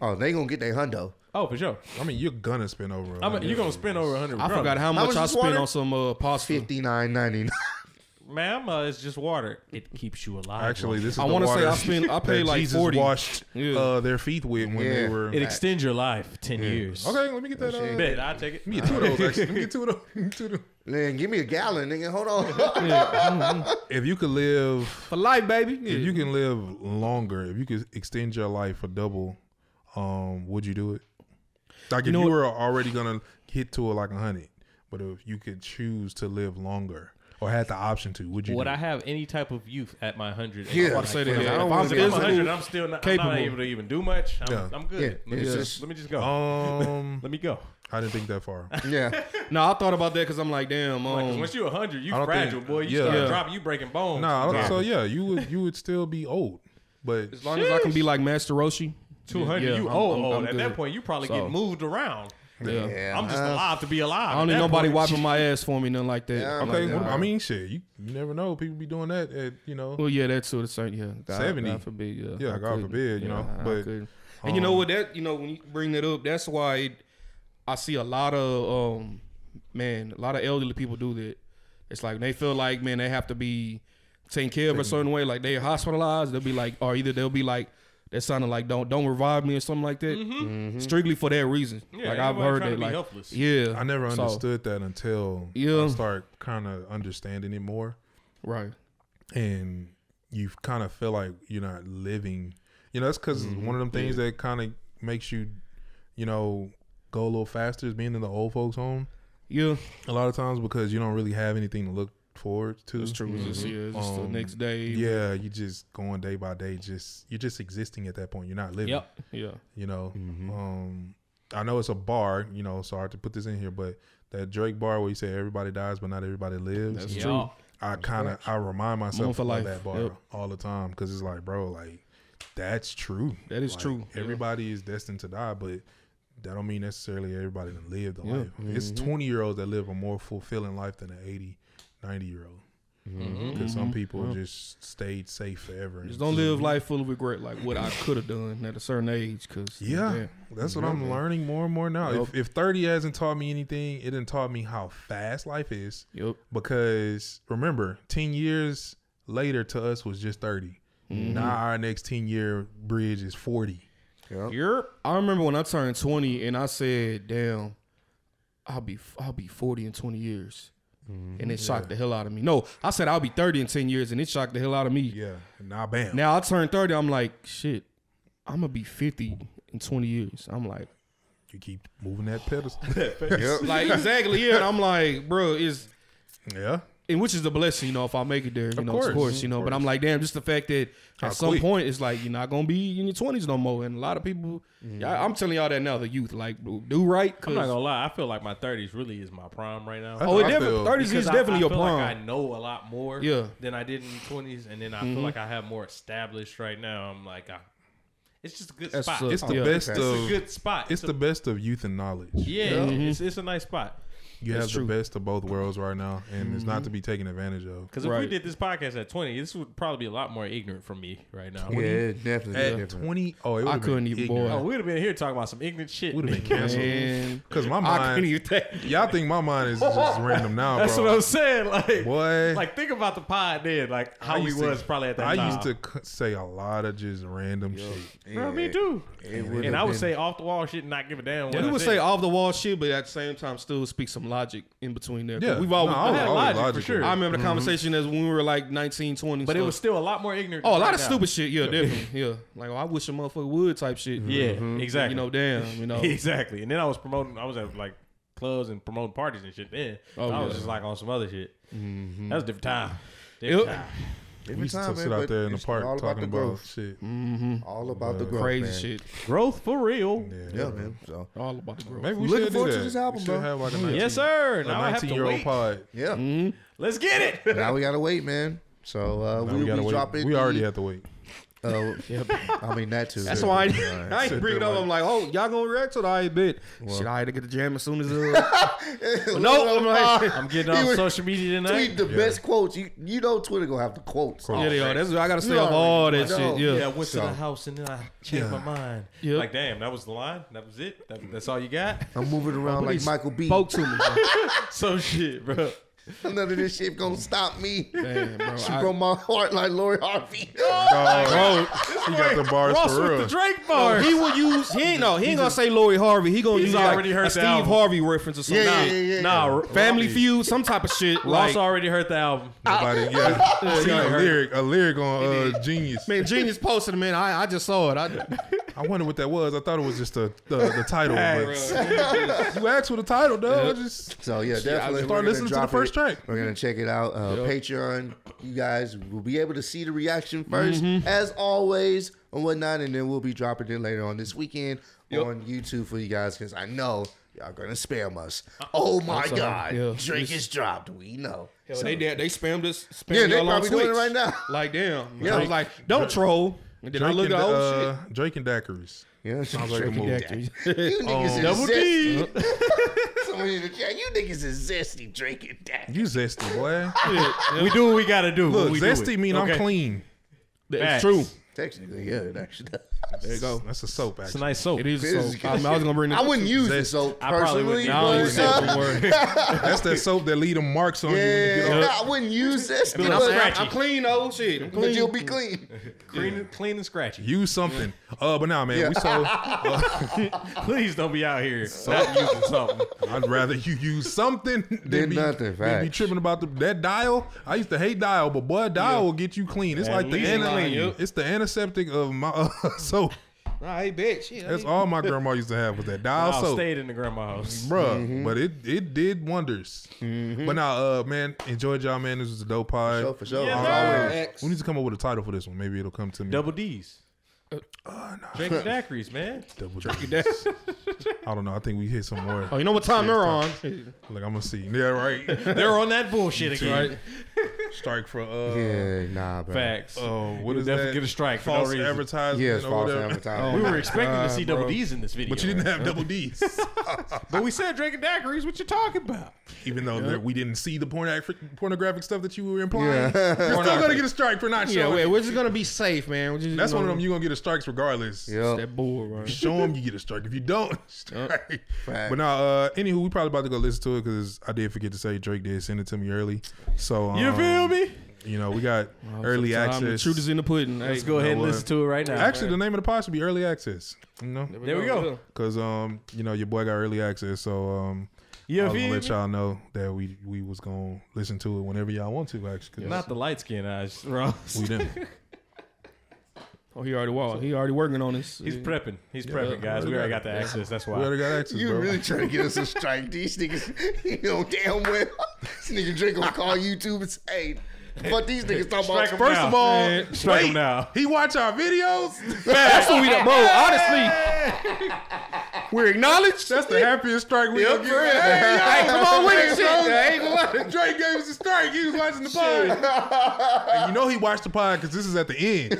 oh, they gonna get their hundo. Oh, for sure. I mean, you're going to spend over $100. You're going to spend over $100. I forgot how much I spent on some pasta. $59.99. Ma'am, it's just water. It keeps you alive. Actually, this is the water I paid like Jesus $40. Washed their feet with when they were... It extends your life 10 years. Okay, let me get that. Bet, I'll take it. Let me get two of those, actually. Let me get two of those. Man, give me a gallon, nigga. Hold on. If you could live... For life, baby. If you can live longer, if you could extend your life for double, would you do it? Like if you were already gonna hit to like 100, but if you could choose to live longer, or had the option to, would you? Would I have any type of youth at my 100? Yeah, I say that. If I'm at 100, I'm still not able to even do much. I'm good. Let me just go. Let me go. I didn't think that far. Yeah. No, I thought about that because I'm like, damn. Once you're 100, you fragile, boy. You start dropping, you breaking bones. Nah, so yeah, you would still be old. But as long as I can be like Master Roshi, 200, you old. At that point, you probably get moved around. Yeah, I'm just alive to be alive. I don't need nobody wiping my ass for me, nothing like that. Yeah, okay, like, I mean, shit, you never know. People be doing that at, you know. Well, yeah, that's sort of certain. Yeah, God, 70. God forbid. Yeah, God forbid. You know, but and you know what? That when you bring that up, that's why I see a lot of a lot of elderly people do that. It's like they feel like they have to be taken care of a certain way. Like they're hospitalized, they'll be like, or either they'll be like. That sounded like don't revive me or something like that. Mm-hmm. Strictly for that reason. Yeah, like I've heard that. Like, helpless. Yeah, I never understood that until I start kind of understanding it more. Right. And you kind of feel like you're not living. You know, that's because one of them things that kind of makes you, go a little faster is being in the old folks' home. Yeah. A lot of times because you don't really have anything to look forward to. That's true. It's the next day. Yeah, you just going day by day. You're just existing at that point. You're not living. Yep. Yeah. You know. I know it's a bar. You know, so I have to put this in here, but that Drake bar where you say everybody dies, but not everybody lives. That's true. I remind myself of that bar all the time because it's like, bro, like that's true. That is true. Everybody is destined to die, but that don't mean necessarily everybody that lived the life. It's 20-year-olds that live a more fulfilling life than an 80-, 90-year-old because some people just stayed safe forever. Just don't live life full of regret, like what I could have done at a certain age. Cause that's what I'm learning more and more now. If 30 hasn't taught me anything, it done taught me how fast life is. Yep. Because remember, 10 years later to us was just 30. Now our next 10-year bridge is 40. Yep. I remember when I turned 20 and I said, "Damn, I'll be 40 in 20 years." And it shocked the hell out of me. No, I said I'll be 30 in 10 years, and it shocked the hell out of me. Yeah, now bam. Now I turned 30, I'm like, shit, I'm going to be 50 in 20 years. I'm like. You keep moving that pedestal. Like, exactly, yeah. And I'm like, bro, it's. Yeah. And which is a blessing, if I make it there, of course. But I'm like, damn, just the fact that at some point, it's like, you're not going to be in your 20s no more. And a lot of people, I'm telling y'all that now, the youth, like, do right. I'm not going to lie. I feel like my 30s really is my prime right now. Oh, 30s is definitely your prime. Like I know a lot more than I did in the 20s. And then I feel like I have more established right now. I'm like, it's just a good spot. It's the best of good spot. It's the best of youth and knowledge. Yeah, it's a nice spot. You have the best of both worlds right now, and it's not to be taken advantage of. Because if we did this podcast at 20, this would probably be a lot more ignorant from me right now. Yeah, it definitely. At 20, I couldn't even. Oh, we would have been here talking about some ignorant shit. Would have been canceled. Because my mind, y'all think my mind is just random now. That's what I'm saying. Like, boy, like think about the pod then, like how we was probably at that time. I used to say a lot of just random shit. Bro, me too. And I would say off the wall shit and not give a damn. We would say off the wall shit, but at the same time still speak some logic in between there. Yeah, we've always logic for sure. I remember the conversation as when we were like 19, 20, but it was still a lot more ignorant. Oh, a lot of stupid shit. Yeah, definitely. Yeah, like I wish a motherfucker would type shit. Yeah, exactly. Damn, exactly. And then I was promoting. I was at like clubs and promoting parties and shit. Then I was just like on some other shit. That was a different time. We used to sit out there in the park talking about shit. All about the growth. Crazy shit. Growth for real. Yeah, man. So all about the growth. Maybe we should do that. To this album, bro. Have like a 19, yes, sir. Now I have to wait. Pod. Yeah. Let's get it. Now we gotta wait, man. So we drop it. We already have to wait. I mean that too. That's why I ain't bringing up. I'm like, oh, y'all gonna react to that? I bet. Shit, I had to get the jam as soon as. No, I'm like, I'm getting on social media tonight. Tweet the best quotes. You know, Twitter gonna have the quotes. Yeah, they are. That's what I gotta say. All that shit. Yeah, I went to the house and then I changed my mind. Like, damn, that was the line. That was it. That's all you got. I'm moving around like Michael B. Spoke to me. So shit, bro. None of this shit gonna stop me. Damn, bro, she broke my heart like Lori Harvey. He got the bars Ross for real. With the Drake bars. He would use. He ain't gonna say Lori Harvey. He gonna use like a Steve Harvey reference or something. Nah, Family Feud, some type of shit. Ross already heard the album. Nobody, a lyric on Genius. Man, Genius posted it. Man, I just saw it. I wonder what that was. I thought it was just the title. But you asked for the title, though. So yeah, definitely. Start listening to the first. right. We're going to check it out. Patreon, you guys will be able to see the reaction first, as always, and whatnot. And then we'll be dropping it later on this weekend on YouTube for you guys, because I know y'all going to spam us. Oh, my God. Yeah. Drake is dropped. We know. Hell, so, they spammed us. They probably doing it right now. Like, damn. Yeah, I was like, don't troll. And then Drake I looked at shit. Drake and Daiquiris. Yeah, sounds like a movie. You niggas double D. You niggas is zesty, Drake and Daiquiris. You zesty, boy. We do what we gotta do. Look, we zesty mean I'm clean. That's true. Technically, yeah, it actually does. There you go. That's a soap, actually. It's a nice soap. It is a soap. I was gonna bring this. I wouldn't use this soap personally. I wouldn't use that. That's that soap that leave them marks on you. Yeah, I wouldn't use this. I'm clean, old shit. I'm clean. But you'll be clean. Clean and scratchy. Use something. But nah, man, we so. Please don't be out here not using something. I'd rather you use something than nothing. They be tripping about that Dial. I used to hate Dial, but boy, Dial will get you clean. It's like the aniline. It's the antiseptic of my soap. Right, bitch. Yeah, that's all my grandma used to have was that Dial soap. Stayed in the grandma house, bruh. But it did wonders. But now, man, enjoyed y'all, man. This was a dope pod. For sure. Yeah, we need to come up with a title for this one. Maybe it'll come to me. Double D's. No. Drake and Daiquiris, man. Double Drake and Daiquiris. I don't know. I think we hit some more. Oh, you know what time they're on? Look, I'm gonna see. Yeah, right. They're on that bullshit again. Right? Strike for bro. Facts. What is definitely that? Get a strike for false advertisement. Yes, false advertisement. We were expecting to see double D's in this video, but you didn't have double D's. But we said Drake and Daiquiris. What you talking about? Even though we didn't see the pornographic stuff that you were implying, you're still gonna get a strike for not showing. Yeah, we're just gonna be safe, man. That's one of them. You gonna get a strikes regardless. That bull, right? Show them you get a strike. If you don't, strike. But now, anywho, we probably about to go listen to it because I did forget to say Drake did send it to me early. So you feel me? You know, we got early access. The truth is in the pudding. Let's go ahead and listen to it right now. Actually, the name of the pod should be Early Access. You know, there we go. Because you know, your boy got early access. So I was gonna let y'all know that we was gonna listen to it whenever y'all want to. Actually, not the light skin eyes, Ross. We didn't. Oh, he already working on this. He's prepping. He's prepping, guys. We already got the access. That's why. We already got access, bro. You really trying to get us a strike. These niggas, you know damn well. This nigga Drake gonna call YouTube and say, hey, but these niggas talking about. First of all, strike him now. He watch our videos? That's what we done, bro. Honestly, we're acknowledged. That's the happiest strike we ever get. Hey, come on with it, shit. Drake gave us a strike. He was watching the pod. And you know he watched the pod because this is at the end.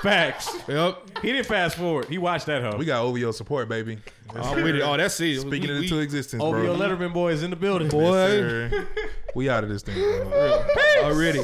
Facts. Yep. He didn't fast forward. He watched that hoe. We got OVO support, baby. I'm with it. Oh, that's it. Speaking it into existence, bro. OVO Letterman boy is in the building. Boy. We out of this thing, bro. Already.